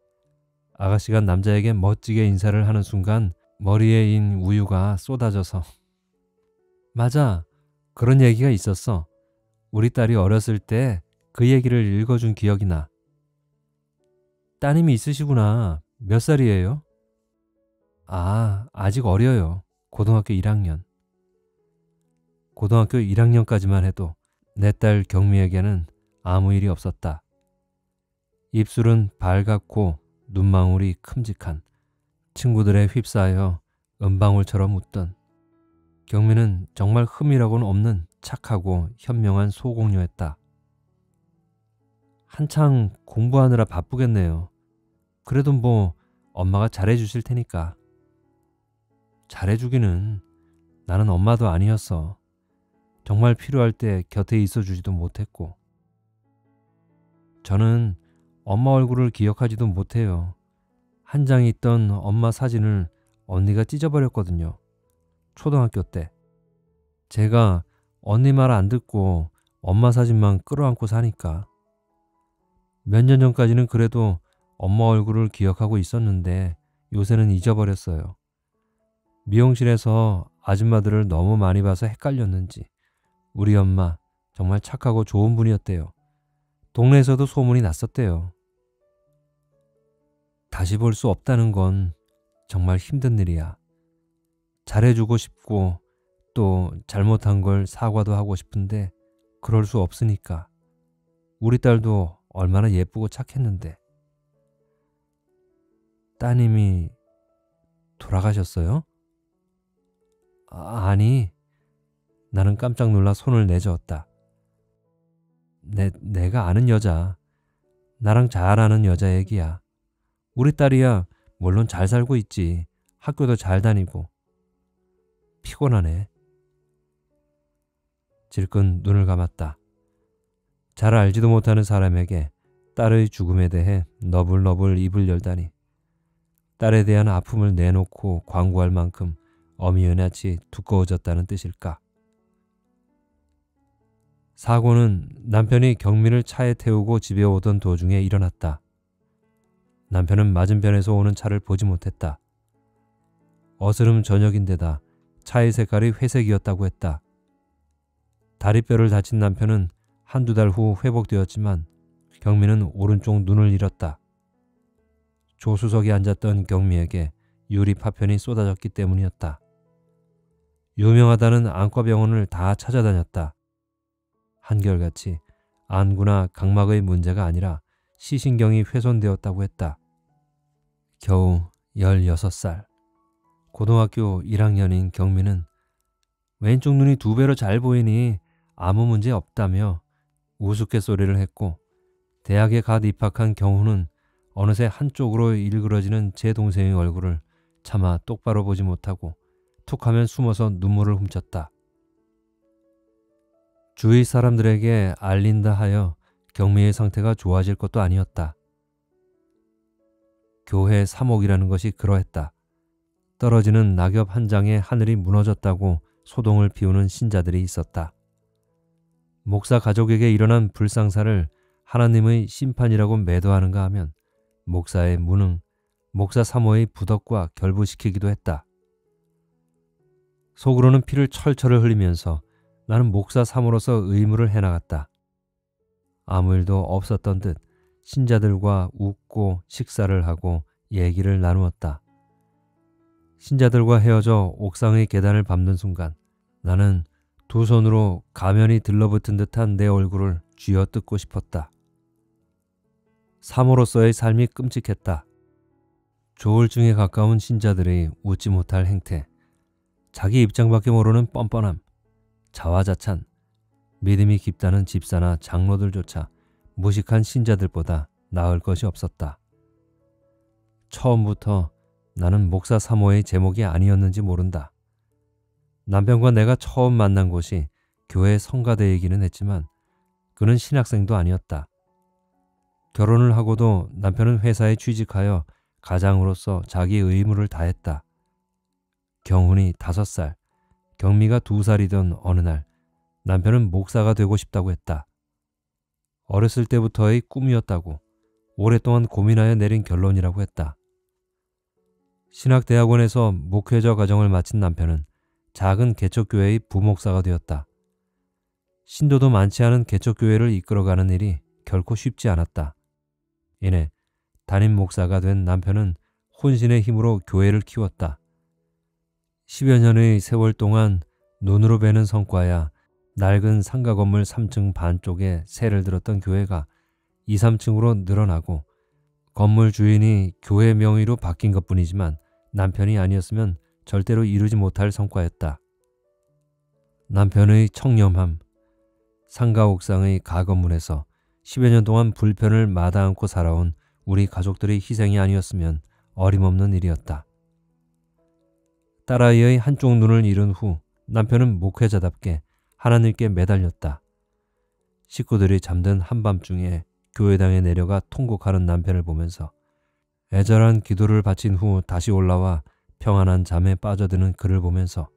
아가씨가 남자에게 멋지게 인사를 하는 순간 머리에 인 우유가 쏟아져서. 맞아. 그런 얘기가 있었어. 우리 딸이 어렸을 때 그 얘기를 읽어준 기억이 나. 따님이 있으시구나. 몇 살이에요? 아, 아직 어려요. 고등학교 일 학년. 고등학교 일 학년까지만 해도 내 딸 경미에게는 아무 일이 없었다. 입술은 발갛고 눈망울이 큼직한 친구들에 휩싸여 은방울처럼 웃던 경미는 정말 흠이라고는 없는 착하고 현명한 소공녀였다. 한창 공부하느라 바쁘겠네요. 그래도 뭐 엄마가 잘해주실 테니까. 잘해주기는 나는 엄마도 아니었어. 정말 필요할 때 곁에 있어주지도 못했고. 저는 엄마 얼굴을 기억하지도 못해요. 한 장에 있던 엄마 사진을 언니가 찢어버렸거든요. 초등학교 때. 제가 언니 말 안 듣고 엄마 사진만 끌어안고 사니까. 몇 년 전까지는 그래도 엄마 얼굴을 기억하고 있었는데 요새는 잊어버렸어요. 미용실에서 아줌마들을 너무 많이 봐서 헷갈렸는지. 우리 엄마 정말 착하고 좋은 분이었대요. 동네에서도 소문이 났었대요. 다시 볼 수 없다는 건 정말 힘든 일이야. 잘해주고 싶고 또 잘못한 걸 사과도 하고 싶은데 그럴 수 없으니까. 우리 딸도 얼마나 예쁘고 착했는데. 따님이 돌아가셨어요? 아, 아니. 나는 깜짝 놀라 손을 내저었다. 내, 내가 아는 여자. 나랑 잘 아는 여자 얘기야. 우리 딸이야 물론 잘 살고 있지. 학교도 잘 다니고. 피곤하네. 질끈 눈을 감았다. 잘 알지도 못하는 사람에게 딸의 죽음에 대해 너불너불 입을 열다니. 딸에 대한 아픔을 내놓고 광고할 만큼 어미연같이 두꺼워졌다는 뜻일까. 사고는 남편이 경미를 차에 태우고 집에 오던 도중에 일어났다. 남편은 맞은편에서 오는 차를 보지 못했다. 어스름 저녁인데다 차의 색깔이 회색이었다고 했다. 다리뼈를 다친 남편은 한두 달 후 회복되었지만 경미는 오른쪽 눈을 잃었다. 조수석에 앉았던 경미에게 유리 파편이 쏟아졌기 때문이었다. 유명하다는 안과병원을 다 찾아다녔다. 한결같이 안구나 각막의 문제가 아니라 시신경이 훼손되었다고 했다. 겨우 열여섯 살. 고등학교 일 학년인 경미는 왼쪽 눈이 두 배로 잘 보이니 아무 문제 없다며 우스갯소리를 했고, 대학에 갓 입학한 경훈은 어느새 한쪽으로 일그러지는 제 동생의 얼굴을 차마 똑바로 보지 못하고 툭하면 숨어서 눈물을 훔쳤다. 주위 사람들에게 알린다 하여 경미의 상태가 좋아질 것도 아니었다. 교회 사목이라는 것이 그러했다. 떨어지는 낙엽 한 장에 하늘이 무너졌다고 소동을 피우는 신자들이 있었다. 목사 가족에게 일어난 불상사를 하나님의 심판이라고 매도하는가 하면 목사의 무능, 목사 사모의 부덕과 결부시키기도 했다. 속으로는 피를 철철 흘리면서 나는 목사 삼으로서 의무를 해나갔다. 아무 일도 없었던 듯 신자들과 웃고 식사를 하고 얘기를 나누었다. 신자들과 헤어져 옥상의 계단을 밟는 순간 나는 두 손으로 가면이 들러붙은 듯한 내 얼굴을 쥐어뜯고 싶었다. 삼으로서의 삶이 끔찍했다. 조울증에 가까운 신자들이 웃지 못할 행태, 자기 입장밖에 모르는 뻔뻔함, 자화자찬, 믿음이 깊다는 집사나 장로들조차 무식한 신자들보다 나을 것이 없었다. 처음부터 나는 목사 사모의 제목이 아니었는지 모른다. 남편과 내가 처음 만난 곳이 교회 성가대이기는 했지만 그는 신학생도 아니었다. 결혼을 하고도 남편은 회사에 취직하여 가장으로서 자기 의무를 다했다. 경훈이 다섯 살, 경미가 두 살이던 어느 날 남편은 목사가 되고 싶다고 했다. 어렸을 때부터의 꿈이었다고 오랫동안 고민하여 내린 결론이라고 했다. 신학대학원에서 목회자 과정을 마친 남편은 작은 개척교회의 부목사가 되었다. 신도도 많지 않은 개척교회를 이끌어가는 일이 결코 쉽지 않았다. 이내 담임 목사가 된 남편은 혼신의 힘으로 교회를 키웠다. 십여 년의 세월 동안 눈으로 뵈는 성과야 낡은 상가 건물 삼 층 반쪽에 세를 들었던 교회가 이, 삼 층으로 늘어나고 건물 주인이 교회 명의로 바뀐 것뿐이지만 남편이 아니었으면 절대로 이루지 못할 성과였다. 남편의 청렴함. 상가 옥상의 가건물에서 십여 년 동안 불편을 마다않고 살아온 우리 가족들의 희생이 아니었으면 어림없는 일이었다. 딸아이의 한쪽 눈을 잃은 후 남편은 목회자답게 하나님께 매달렸다. 식구들이 잠든 한밤중에 교회당에 내려가 통곡하는 남편을 보면서 애절한 기도를 바친 후 다시 올라와 평안한 잠에 빠져드는 그를 보면서,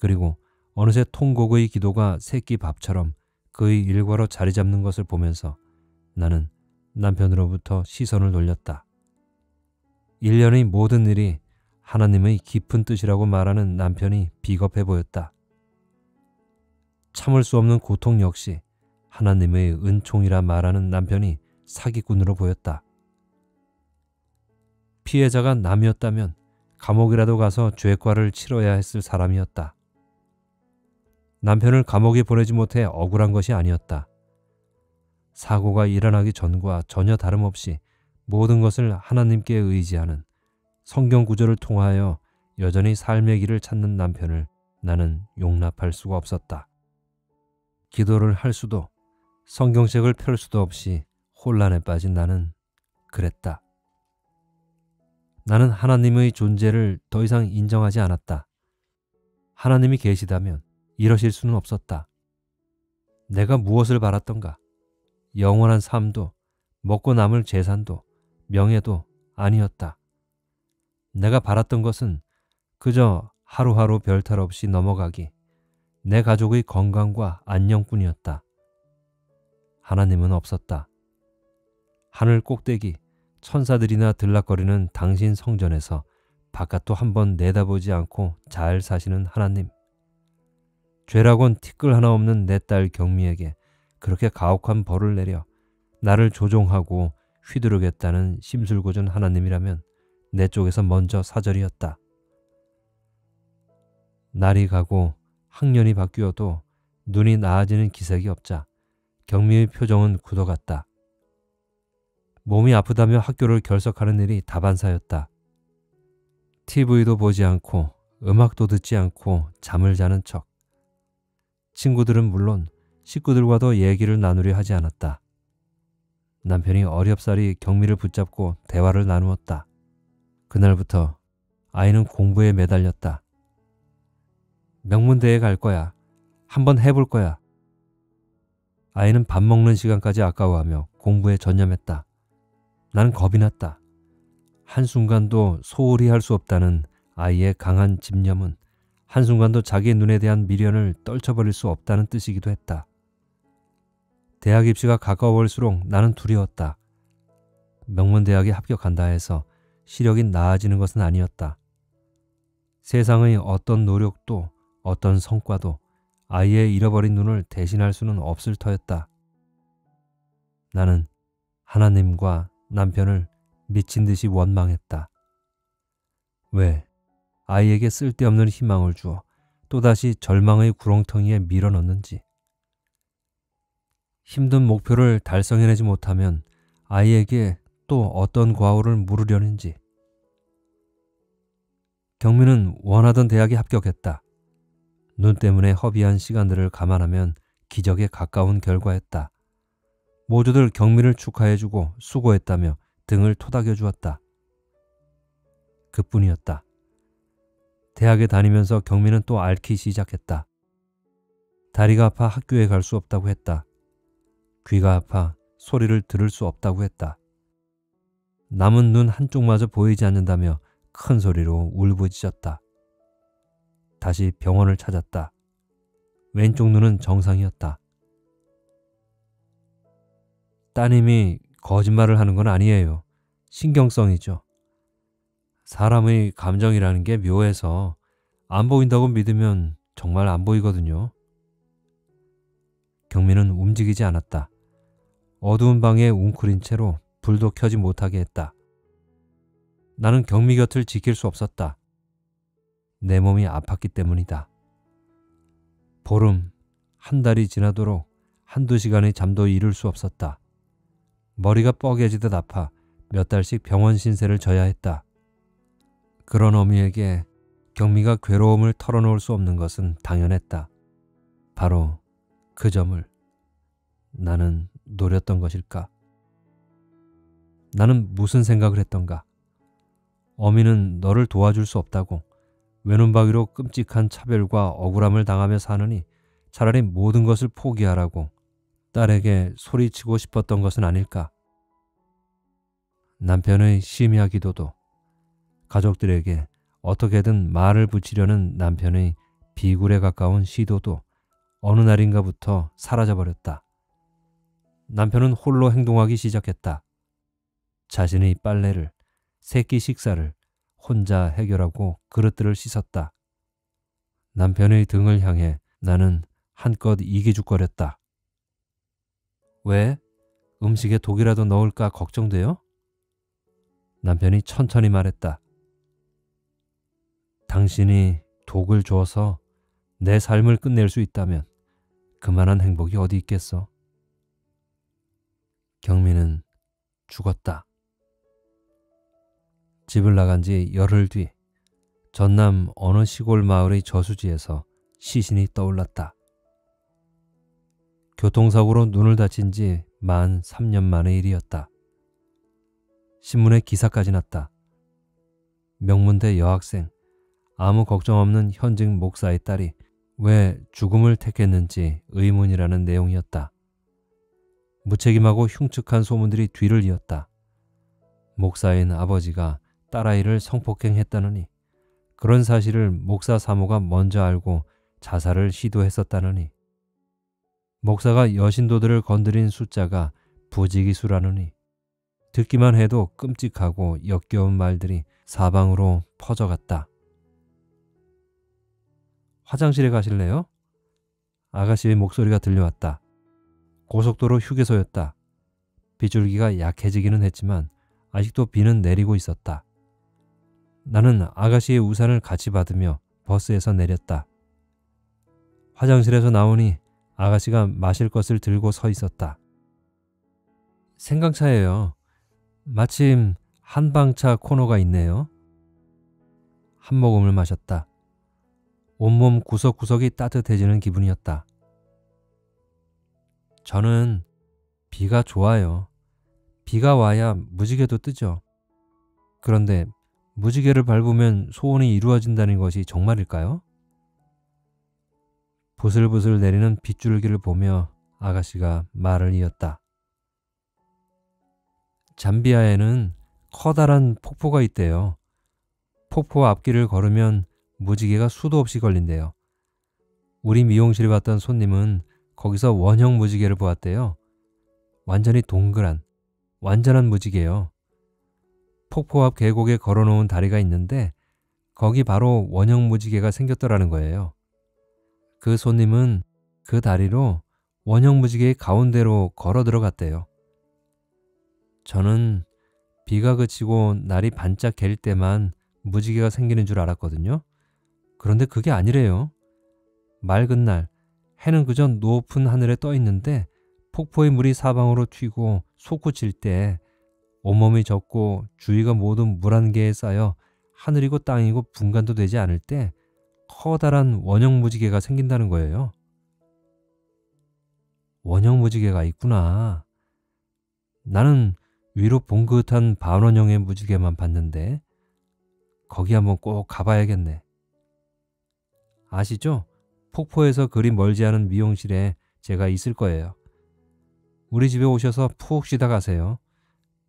그리고 어느새 통곡의 기도가 새끼 밥처럼 그의 일과로 자리 잡는 것을 보면서 나는 남편으로부터 시선을 돌렸다. 일련의 모든 일이 하나님의 깊은 뜻이라고 말하는 남편이 비겁해 보였다. 참을 수 없는 고통 역시 하나님의 은총이라 말하는 남편이 사기꾼으로 보였다. 피해자가 남이었다면 감옥이라도 가서 죄과를 치러야 했을 사람이었다. 남편을 감옥에 보내지 못해 억울한 것이 아니었다. 사고가 일어나기 전과 전혀 다름없이 모든 것을 하나님께 의지하는, 성경 구절을 통하여 여전히 삶의 길을 찾는 남편을 나는 용납할 수가 없었다. 기도를 할 수도, 성경책을 펼 수도 없이 혼란에 빠진 나는 그랬다. 나는 하나님의 존재를 더 이상 인정하지 않았다. 하나님이 계시다면 이러실 수는 없었다. 내가 무엇을 바랐던가? 영원한 삶도, 먹고 남을 재산도, 명예도 아니었다. 내가 바랐던 것은 그저 하루하루 별탈 없이 넘어가기, 내 가족의 건강과 안녕뿐이었다. 하나님은 없었다. 하늘 꼭대기 천사들이나 들락거리는 당신 성전에서 바깥도 한번 내다보지 않고 잘 사시는 하나님. 죄라곤 티끌 하나 없는 내 딸 경미에게 그렇게 가혹한 벌을 내려 나를 조종하고 휘두르겠다는 심술궂은 하나님이라면 내 쪽에서 먼저 사절이었다. 날이 가고 학년이 바뀌어도 눈이 나아지는 기색이 없자 경미의 표정은 굳어갔다. 몸이 아프다며 학교를 결석하는 일이 다반사였다. 티비도 보지 않고 음악도 듣지 않고 잠을 자는 척. 친구들은 물론 식구들과도 얘기를 나누려 하지 않았다. 남편이 어렵사리 경미를 붙잡고 대화를 나누었다. 그날부터 아이는 공부에 매달렸다. 명문대에 갈 거야. 한번 해볼 거야. 아이는 밥 먹는 시간까지 아까워하며 공부에 전념했다. 나는 겁이 났다. 한순간도 소홀히 할 수 없다는 아이의 강한 집념은 한순간도 자기 눈에 대한 미련을 떨쳐버릴 수 없다는 뜻이기도 했다. 대학 입시가 가까워올수록 나는 두려웠다. 명문대학에 합격한다 해서 시력이 나아지는 것은 아니었다. 세상의 어떤 노력도 어떤 성과도 아이의 잃어버린 눈을 대신할 수는 없을 터였다. 나는 하나님과 남편을 미친 듯이 원망했다. 왜? 아이에게 쓸데없는 희망을 주어 또다시 절망의 구렁텅이에 밀어넣는지. 힘든 목표를 달성해내지 못하면 아이에게 또 어떤 과오를 물으려는지. 경미는 원하던 대학에 합격했다. 눈 때문에 허비한 시간들을 감안하면 기적에 가까운 결과였다. 모두들 경미를 축하해주고 수고했다며 등을 토닥여 주었다. 그뿐이었다. 대학에 다니면서 경미는 또 앓기 시작했다. 다리가 아파 학교에 갈 수 없다고 했다. 귀가 아파 소리를 들을 수 없다고 했다. 남은 눈 한쪽마저 보이지 않는다며 큰 소리로 울부짖었다. 다시 병원을 찾았다. 왼쪽 눈은 정상이었다. 따님이 거짓말을 하는 건 아니에요. 신경성이죠. 사람의 감정이라는 게 묘해서 안 보인다고 믿으면 정말 안 보이거든요. 경미는 움직이지 않았다. 어두운 방에 웅크린 채로 불도 켜지 못하게 했다. 나는 경미 곁을 지킬 수 없었다. 내 몸이 아팠기 때문이다. 보름, 한 달이 지나도록 한두 시간의 잠도 이룰 수 없었다. 머리가 뻐개지듯 아파 몇 달씩 병원 신세를 져야 했다. 그런 어미에게 경미가 괴로움을 털어놓을 수 없는 것은 당연했다. 바로 그 점을 나는 노렸던 것일까? 나는 무슨 생각을 했던가? 어미는 너를 도와줄 수 없다고 외눈박이로 끔찍한 차별과 억울함을 당하며 사느니 차라리 모든 것을 포기하라고 딸에게 소리치고 싶었던 것은 아닐까? 남편의 심야 기도도, 가족들에게 어떻게든 말을 붙이려는 남편의 비굴에 가까운 시도도 어느 날인가부터 사라져버렸다. 남편은 홀로 행동하기 시작했다. 자신의 빨래를, 새끼 식사를 혼자 해결하고 그릇들을 씻었다. 남편의 등을 향해 나는 한껏 이기죽거렸다. 왜? 음식에 독이라도 넣을까 걱정돼요? 남편이 천천히 말했다. 당신이 독을 줘서 내 삶을 끝낼 수 있다면 그만한 행복이 어디 있겠어? 경미는 죽었다. 집을 나간 지 열흘 뒤 전남 어느 시골 마을의 저수지에서 시신이 떠올랐다. 교통사고로 눈을 다친 지 만 삼 년 만의 일이었다. 신문에 기사까지 났다. 명문대 여학생, 아무 걱정 없는 현직 목사의 딸이 왜 죽음을 택했는지 의문이라는 내용이었다. 무책임하고 흉측한 소문들이 뒤를 이었다. 목사인 아버지가 딸아이를 성폭행했다느니, 그런 사실을 목사 사모가 먼저 알고 자살을 시도했었다느니, 목사가 여신도들을 건드린 숫자가 부지기수라느니, 듣기만 해도 끔찍하고 역겨운 말들이 사방으로 퍼져갔다. 화장실에 가실래요? 아가씨의 목소리가 들려왔다. 고속도로 휴게소였다. 비줄기가 약해지기는 했지만 아직도 비는 내리고 있었다. 나는 아가씨의 우산을 같이 받으며 버스에서 내렸다. 화장실에서 나오니 아가씨가 마실 것을 들고 서 있었다. 생강차예요. 마침 한방차 코너가 있네요. 한 모금을 마셨다. 온몸 구석구석이 따뜻해지는 기분이었다. 저는 비가 좋아요. 비가 와야 무지개도 뜨죠. 그런데 무지개를 밟으면 소원이 이루어진다는 것이 정말일까요? 부슬부슬 내리는 빗줄기를 보며 아가씨가 말을 이었다. 잠비아에는 커다란 폭포가 있대요. 폭포 앞길을 걸으면 무지개가 수도 없이 걸린대요. 우리 미용실에 왔던 손님은 거기서 원형 무지개를 보았대요. 완전히 동그란, 완전한 무지개요. 폭포 앞 계곡에 걸어놓은 다리가 있는데 거기 바로 원형 무지개가 생겼더라는 거예요. 그 손님은 그 다리로 원형 무지개의 가운데로 걸어 들어갔대요. 저는 비가 그치고 날이 반짝 갤 때만 무지개가 생기는 줄 알았거든요. 그런데 그게 아니래요. 맑은 날, 해는 그저 높은 하늘에 떠 있는데 폭포의 물이 사방으로 튀고 솟구칠 때 온몸이 젖고 주위가 모두 물 한 개에 쌓여 하늘이고 땅이고 분간도 되지 않을 때 커다란 원형 무지개가 생긴다는 거예요. 원형 무지개가 있구나. 나는 위로 봉긋한 반원형의 무지개만 봤는데 거기 한번 꼭 가봐야겠네. 아시죠? 폭포에서 그리 멀지 않은 미용실에 제가 있을 거예요. 우리 집에 오셔서 푹 쉬다 가세요.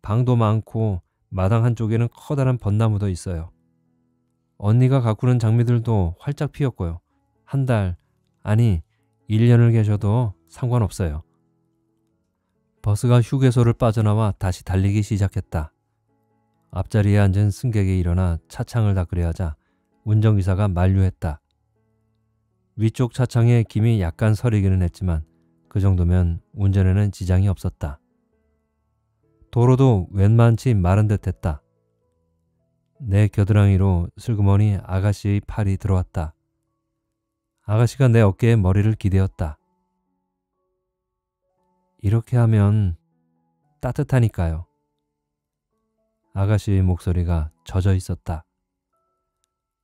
방도 많고 마당 한쪽에는 커다란 벚나무도 있어요. 언니가 가꾸는 장미들도 활짝 피었고요. 한 달, 아니 일 년을 계셔도 상관없어요. 버스가 휴게소를 빠져나와 다시 달리기 시작했다. 앞자리에 앉은 승객이 일어나 차창을 닦으려 하자 운전기사가 만류했다. 위쪽 차창에 김이 약간 서리기는 했지만 그 정도면 운전에는 지장이 없었다. 도로도 웬만치 마른 듯했다. 내 겨드랑이로 슬그머니 아가씨의 팔이 들어왔다. 아가씨가 내 어깨에 머리를 기대었다. 이렇게 하면 따뜻하니까요. 아가씨의 목소리가 젖어 있었다.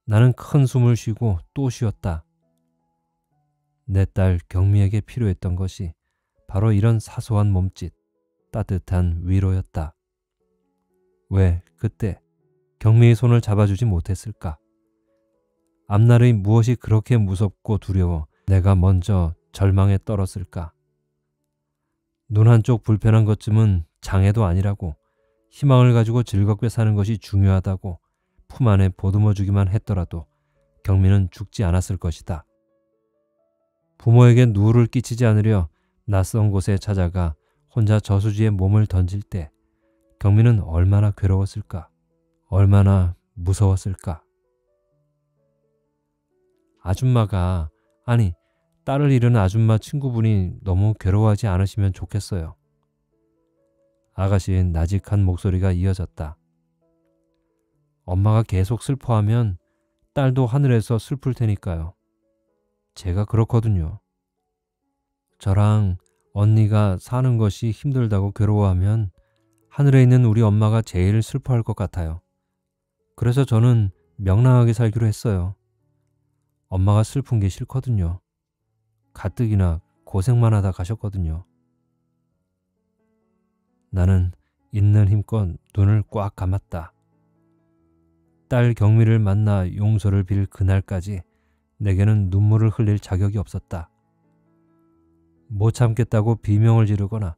나는 큰 숨을 쉬고 또 쉬었다. 내 딸 경미에게 필요했던 것이 바로 이런 사소한 몸짓, 따뜻한 위로였다. 왜 그때 경미의 손을 잡아주지 못했을까? 앞날의 무엇이 그렇게 무섭고 두려워 내가 먼저 절망에 떨었을까? 눈 한쪽 불편한 것쯤은 장애도 아니라고, 희망을 가지고 즐겁게 사는 것이 중요하다고 품 안에 보듬어주기만 했더라도 경미는 죽지 않았을 것이다. 부모에게 누를 끼치지 않으려 낯선 곳에 찾아가 혼자 저수지에 몸을 던질 때 경미는 얼마나 괴로웠을까? 얼마나 무서웠을까? 아줌마가, 아니 딸을 잃은 아줌마 친구분이 너무 괴로워하지 않으시면 좋겠어요. 아가씨의 나직한 목소리가 이어졌다. 엄마가 계속 슬퍼하면 딸도 하늘에서 슬플 테니까요. 제가 그렇거든요. 저랑 언니가 사는 것이 힘들다고 괴로워하면 하늘에 있는 우리 엄마가 제일 슬퍼할 것 같아요. 그래서 저는 명랑하게 살기로 했어요. 엄마가 슬픈 게 싫거든요. 가뜩이나 고생만 하다 가셨거든요. 나는 있는 힘껏 눈을 꽉 감았다. 딸 경미를 만나 용서를 빌 그날까지 내게는 눈물을 흘릴 자격이 없었다. 못 참겠다고 비명을 지르거나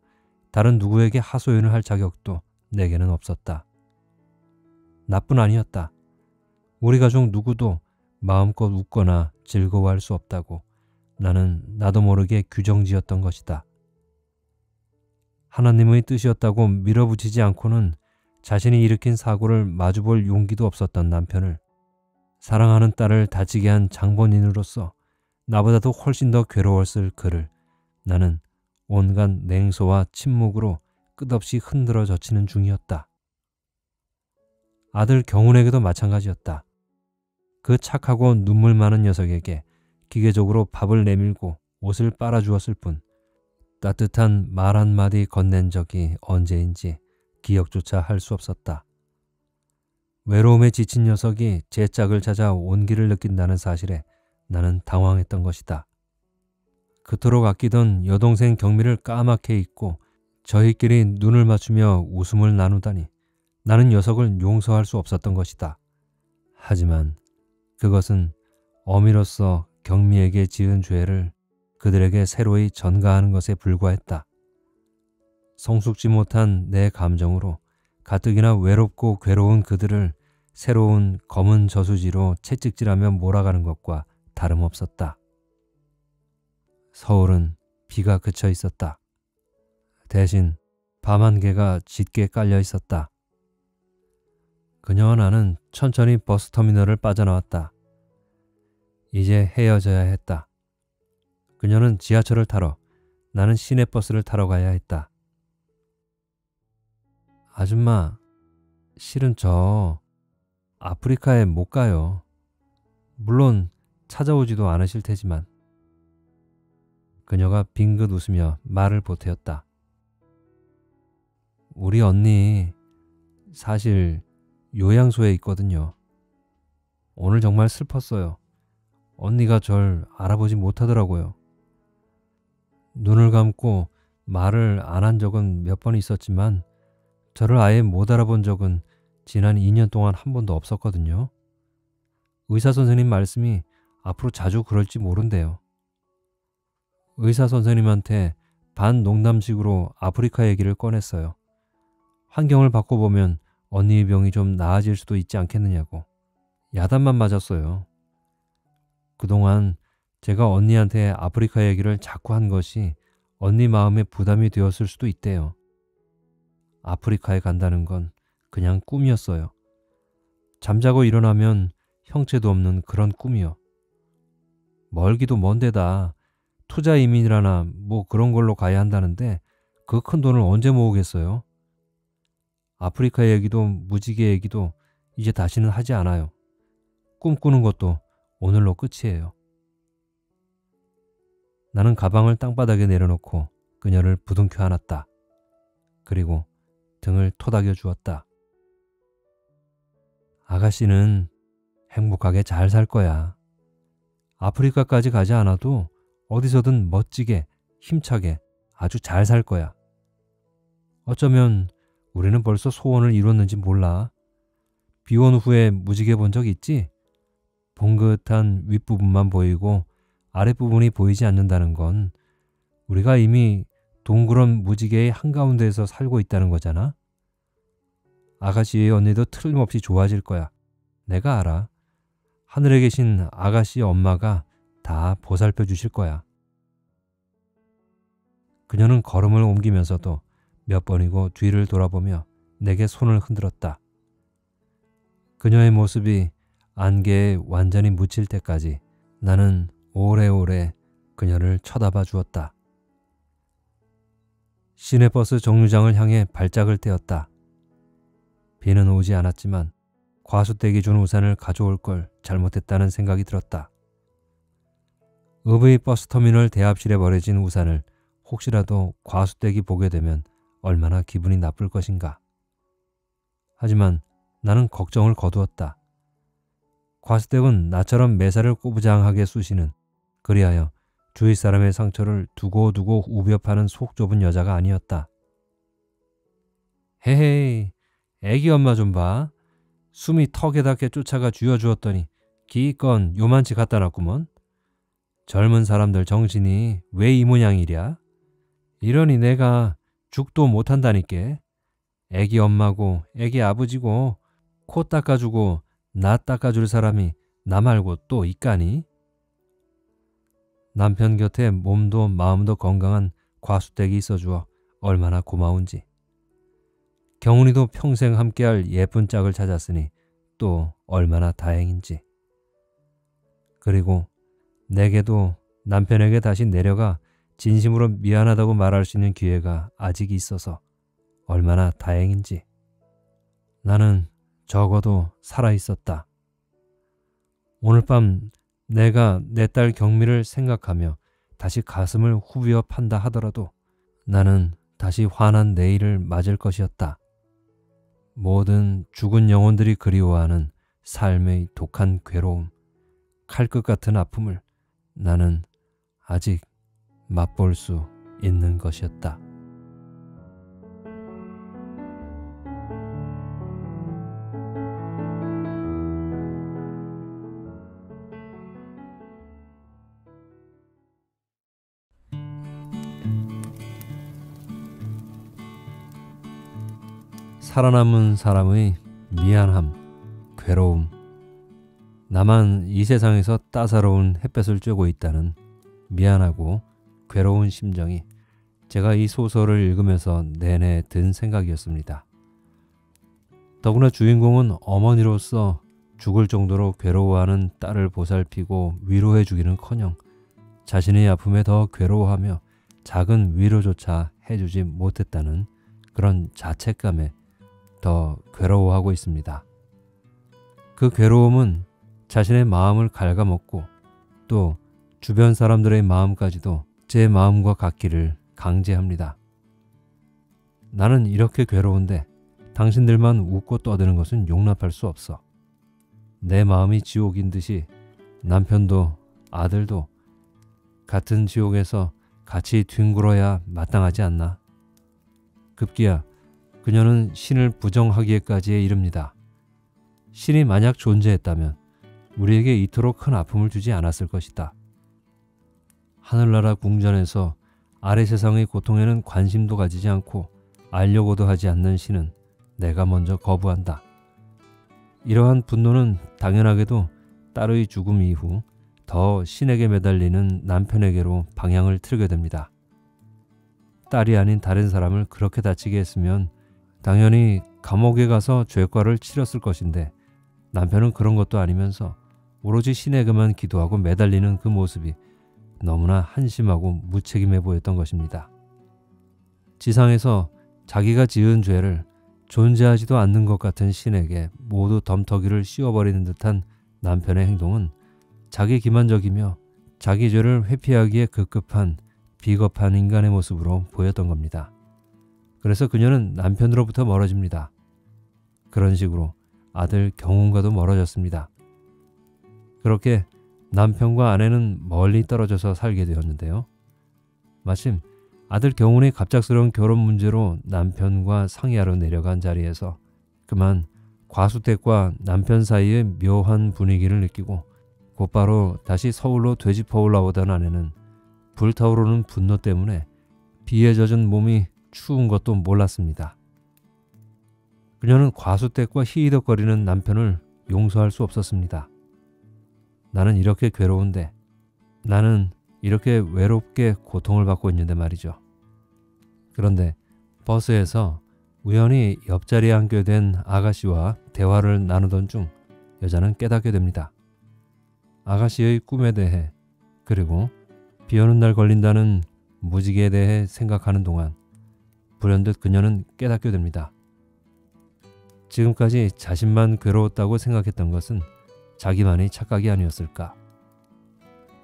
다른 누구에게 하소연을 할 자격도 내게는 없었다. 나뿐 아니었다. 우리 가족 누구도 마음껏 웃거나 즐거워할 수 없다고 나는 나도 모르게 규정지었던 것이다. 하나님의 뜻이었다고 밀어붙이지 않고는 자신이 일으킨 사고를 마주볼 용기도 없었던 남편을 사랑하는 딸을 다치게 한 장본인으로서 나보다도 훨씬 더 괴로웠을 그를 나는 온갖 냉소와 침묵으로 끝없이 흔들어 젖히는 중이었다. 아들 경훈에게도 마찬가지였다. 그 착하고 눈물 많은 녀석에게 기계적으로 밥을 내밀고 옷을 빨아주었을 뿐 따뜻한 말 한마디 건넨 적이 언제인지 기억조차 할 수 없었다. 외로움에 지친 녀석이 제 짝을 찾아 온기를 느낀다는 사실에 나는 당황했던 것이다. 그토록 아끼던 여동생 경미를 까맣게 잊고 저희끼리 눈을 맞추며 웃음을 나누다니 나는 녀석을 용서할 수 없었던 것이다. 하지만 그것은 어미로서 경미에게 지은 죄를 그들에게 새로이 전가하는 것에 불과했다. 성숙지 못한 내 감정으로 가뜩이나 외롭고 괴로운 그들을 새로운 검은 저수지로 채찍질하며 몰아가는 것과 다름없었다. 서울은 비가 그쳐 있었다. 대신 밤 안개가 짙게 깔려 있었다. 그녀와 나는 천천히 버스터미널을 빠져나왔다. 이제 헤어져야 했다. 그녀는 지하철을 타러, 나는 시내버스를 타러 가야 했다. 아줌마, 실은 저 아프리카에 못 가요. 물론 찾아오지도 않으실 테지만. 그녀가 빙긋 웃으며 말을 보태었다. 우리 언니 사실 요양소에 있거든요. 오늘 정말 슬펐어요. 언니가 절 알아보지 못하더라고요. 눈을 감고 말을 안 한 적은 몇 번 있었지만 저를 아예 못 알아본 적은 지난 이 년 동안 한 번도 없었거든요. 의사 선생님 말씀이 앞으로 자주 그럴지 모른대요. 의사 선생님한테 반 농담식으로 아프리카 얘기를 꺼냈어요. 환경을 바꿔보면 언니의 병이 좀 나아질 수도 있지 않겠느냐고. 야단만 맞았어요. 그동안 제가 언니한테 아프리카 얘기를 자꾸 한 것이 언니 마음에 부담이 되었을 수도 있대요. 아프리카에 간다는 건 그냥 꿈이었어요. 잠자고 일어나면 형체도 없는 그런 꿈이요. 멀기도 먼데다 투자 이민이라나 뭐 그런 걸로 가야 한다는데 그 큰 돈을 언제 모으겠어요? 아프리카 얘기도 무지개 얘기도 이제 다시는 하지 않아요. 꿈꾸는 것도 오늘로 끝이에요. 나는 가방을 땅바닥에 내려놓고 그녀를 부둥켜 안았다. 그리고 등을 토닥여 주었다. 아가씨는 행복하게 잘 살 거야. 아프리카까지 가지 않아도 어디서든 멋지게, 힘차게 아주 잘 살 거야. 어쩌면 우리는 벌써 소원을 이뤘는지 몰라. 비온 후에 무지개 본 적 있지? 봉긋한 윗부분만 보이고 아랫부분이 보이지 않는다는 건 우리가 이미 동그란 무지개의 한가운데에서 살고 있다는 거잖아. 아가씨의 언니도 틀림없이 좋아질 거야. 내가 알아. 하늘에 계신 아가씨 엄마가 다 보살펴 주실 거야. 그녀는 걸음을 옮기면서도 몇 번이고 뒤를 돌아보며 내게 손을 흔들었다. 그녀의 모습이 안개에 완전히 묻힐 때까지 나는 오래오래 그녀를 쳐다봐 주었다. 시내버스 정류장을 향해 발짝을 떼었다. 비는 오지 않았지만 과수댁이 준 우산을 가져올 걸 잘못했다는 생각이 들었다. 읍의 버스터미널 대합실에 버려진 우산을 혹시라도 과수댁이 보게 되면 얼마나 기분이 나쁠 것인가. 하지만 나는 걱정을 거두었다. 과수댁은 나처럼 매사를 꼬부장하게 쑤시는, 그리하여 주위 사람의 상처를 두고두고 우벼 파는 속 좁은 여자가 아니었다. 헤헤이, 애기 엄마 좀 봐. 숨이 턱에 닿게 쫓아가 쥐어주었더니 기껏 요만치 갖다 놨구먼. 젊은 사람들 정신이 왜 이 모양이랴? 이러니 내가 죽도 못한다니께. 애기 엄마고 애기 아버지고 코 닦아주고 나 닦아줄 사람이 나 말고 또 있까니? 남편 곁에 몸도 마음도 건강한 과수댁이 있어주어 얼마나 고마운지. 경훈이도 평생 함께할 예쁜 짝을 찾았으니 또 얼마나 다행인지. 그리고 내게도 남편에게 다시 내려가 진심으로 미안하다고 말할 수 있는 기회가 아직 있어서 얼마나 다행인지. 나는 적어도 살아있었다. 오늘 밤 내가 내 딸 경미를 생각하며 다시 가슴을 후벼 판다 하더라도 나는 다시 환한 내일을 맞을 것이었다. 모든 죽은 영혼들이 그리워하는 삶의 독한 괴로움, 칼끝 같은 아픔을 나는 아직 맛볼 수 있는 것이었다. 살아남은 사람의 미안함, 괴로움. 나만 이 세상에서 따사로운 햇볕을 쬐고 있다는 미안하고 괴로운 심정이 제가 이 소설을 읽으면서 내내 든 생각이었습니다. 더구나 주인공은 어머니로서 죽을 정도로 괴로워하는 딸을 보살피고 위로해주기는커녕 자신의 아픔에 더 괴로워하며 작은 위로조차 해주지 못했다는 그런 자책감에 더 괴로워하고 있습니다. 그 괴로움은 자신의 마음을 갉아먹고 또 주변 사람들의 마음까지도 제 마음과 같기를 강제합니다. 나는 이렇게 괴로운데 당신들만 웃고 떠드는 것은 용납할 수 없어. 내 마음이 지옥인 듯이 남편도 아들도 같은 지옥에서 같이 뒹굴어야 마땅하지 않나. 급기야 그녀는 신을 부정하기에까지에 이릅니다. 신이 만약 존재했다면 우리에게 이토록 큰 아픔을 주지 않았을 것이다. 하늘나라 궁전에서 아래 세상의 고통에는 관심도 가지지 않고 알려고도 하지 않는 신은 내가 먼저 거부한다. 이러한 분노는 당연하게도 딸의 죽음 이후 더 신에게 매달리는 남편에게로 방향을 틀게 됩니다. 딸이 아닌 다른 사람을 그렇게 다치게 했으면 당연히 감옥에 가서 죄과를 치렀을 것인데 남편은 그런 것도 아니면서 오로지 신에게만 기도하고 매달리는 그 모습이 너무나 한심하고 무책임해 보였던 것입니다. 지상에서 자기가 지은 죄를 존재하지도 않는 것 같은 신에게 모두 덤터기를 씌워버리는 듯한 남편의 행동은 자기 기만적이며 자기 죄를 회피하기에 급급한 비겁한 인간의 모습으로 보였던 겁니다. 그래서 그녀는 남편으로부터 멀어집니다. 그런 식으로 아들 경훈과도 멀어졌습니다. 그렇게 남편과 아내는 멀리 떨어져서 살게 되었는데요. 마침 아들 경훈이 갑작스러운 결혼 문제로 남편과 상의하러 내려간 자리에서 그만 과수댁과 남편 사이의 묘한 분위기를 느끼고 곧바로 다시 서울로 되짚어 올라오던 아내는 불타오르는 분노 때문에 비에 젖은 몸이 추운 것도 몰랐습니다. 그녀는 과수댁과 희희덕거리는 남편을 용서할 수 없었습니다. 나는 이렇게 괴로운데, 나는 이렇게 외롭게 고통을 받고 있는데 말이죠. 그런데 버스에서 우연히 옆자리에 앉게 된 아가씨와 대화를 나누던 중 여자는 깨닫게 됩니다. 아가씨의 꿈에 대해, 그리고 비오는 날 걸린다는 무지개에 대해 생각하는 동안 불현듯 그녀는 깨닫게 됩니다. 지금까지 자신만 괴로웠다고 생각했던 것은 자기만의 착각이 아니었을까.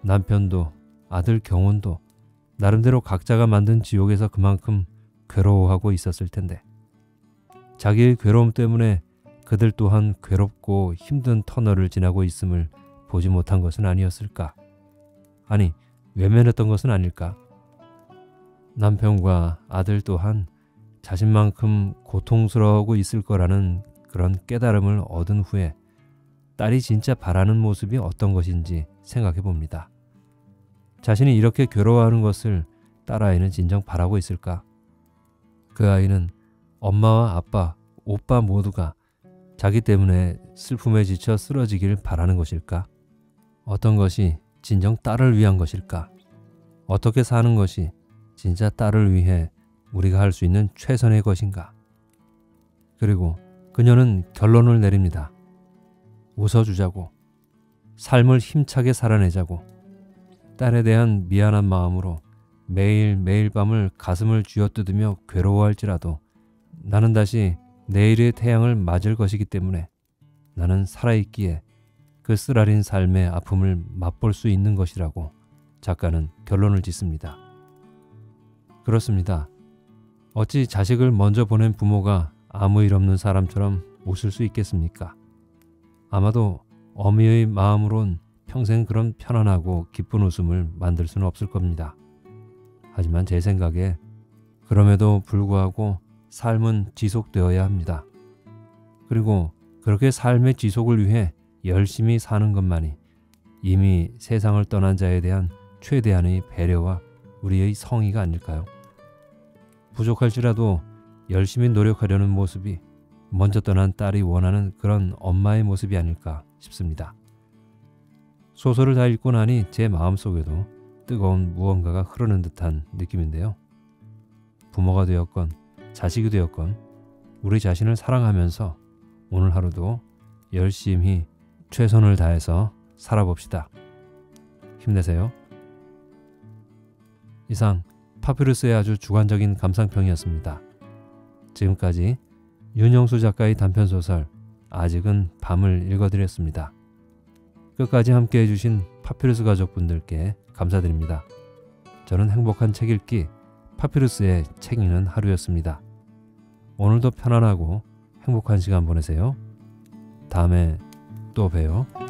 남편도 아들 경훈도 나름대로 각자가 만든 지옥에서 그만큼 괴로워하고 있었을 텐데 자기의 괴로움 때문에 그들 또한 괴롭고 힘든 터널을 지나고 있음을 보지 못한 것은 아니었을까. 아니, 외면했던 것은 아닐까. 남편과 아들 또한 자신만큼 고통스러워하고 있을 거라는 그런 깨달음을 얻은 후에 딸이 진짜 바라는 모습이 어떤 것인지 생각해 봅니다. 자신이 이렇게 괴로워하는 것을 딸아이는 진정 바라고 있을까? 그 아이는 엄마와 아빠, 오빠 모두가 자기 때문에 슬픔에 지쳐 쓰러지길 바라는 것일까? 어떤 것이 진정 딸을 위한 것일까? 어떻게 사는 것이 진짜 딸을 위해 우리가 할 수 있는 최선의 것인가? 그리고 그녀는 결론을 내립니다. 웃어주자고, 삶을 힘차게 살아내자고, 딸에 대한 미안한 마음으로 매일매일 밤을 가슴을 쥐어뜯으며 괴로워할지라도 나는 다시 내일의 태양을 맞을 것이기 때문에 나는 살아있기에 그 쓰라린 삶의 아픔을 맛볼 수 있는 것이라고 작가는 결론을 짓습니다. 그렇습니다. 어찌 자식을 먼저 보낸 부모가 아무 일 없는 사람처럼 웃을 수 있겠습니까? 아마도 어미의 마음으론 평생 그런 편안하고 기쁜 웃음을 만들 수는 없을 겁니다. 하지만 제 생각에 그럼에도 불구하고 삶은 지속되어야 합니다. 그리고 그렇게 삶의 지속을 위해 열심히 사는 것만이 이미 세상을 떠난 자에 대한 최대한의 배려와 우리의 성의가 아닐까요? 부족할지라도 열심히 노력하려는 모습이 먼저 떠난 딸이 원하는 그런 엄마의 모습이 아닐까 싶습니다. 소설을 다 읽고 나니 제 마음속에도 뜨거운 무언가가 흐르는 듯한 느낌인데요. 부모가 되었건 자식이 되었건 우리 자신을 사랑하면서 오늘 하루도 열심히 최선을 다해서 살아봅시다. 힘내세요. 이상 파피루스의 아주 주관적인 감상평이었습니다. 지금까지 윤영수 작가의 단편소설 아직은 밤을 읽어드렸습니다. 끝까지 함께 해주신 파피루스 가족분들께 감사드립니다. 저는 행복한 책 읽기 파피루스의 책 읽는 하루였습니다. 오늘도 편안하고 행복한 시간 보내세요. 다음에 또 봬요.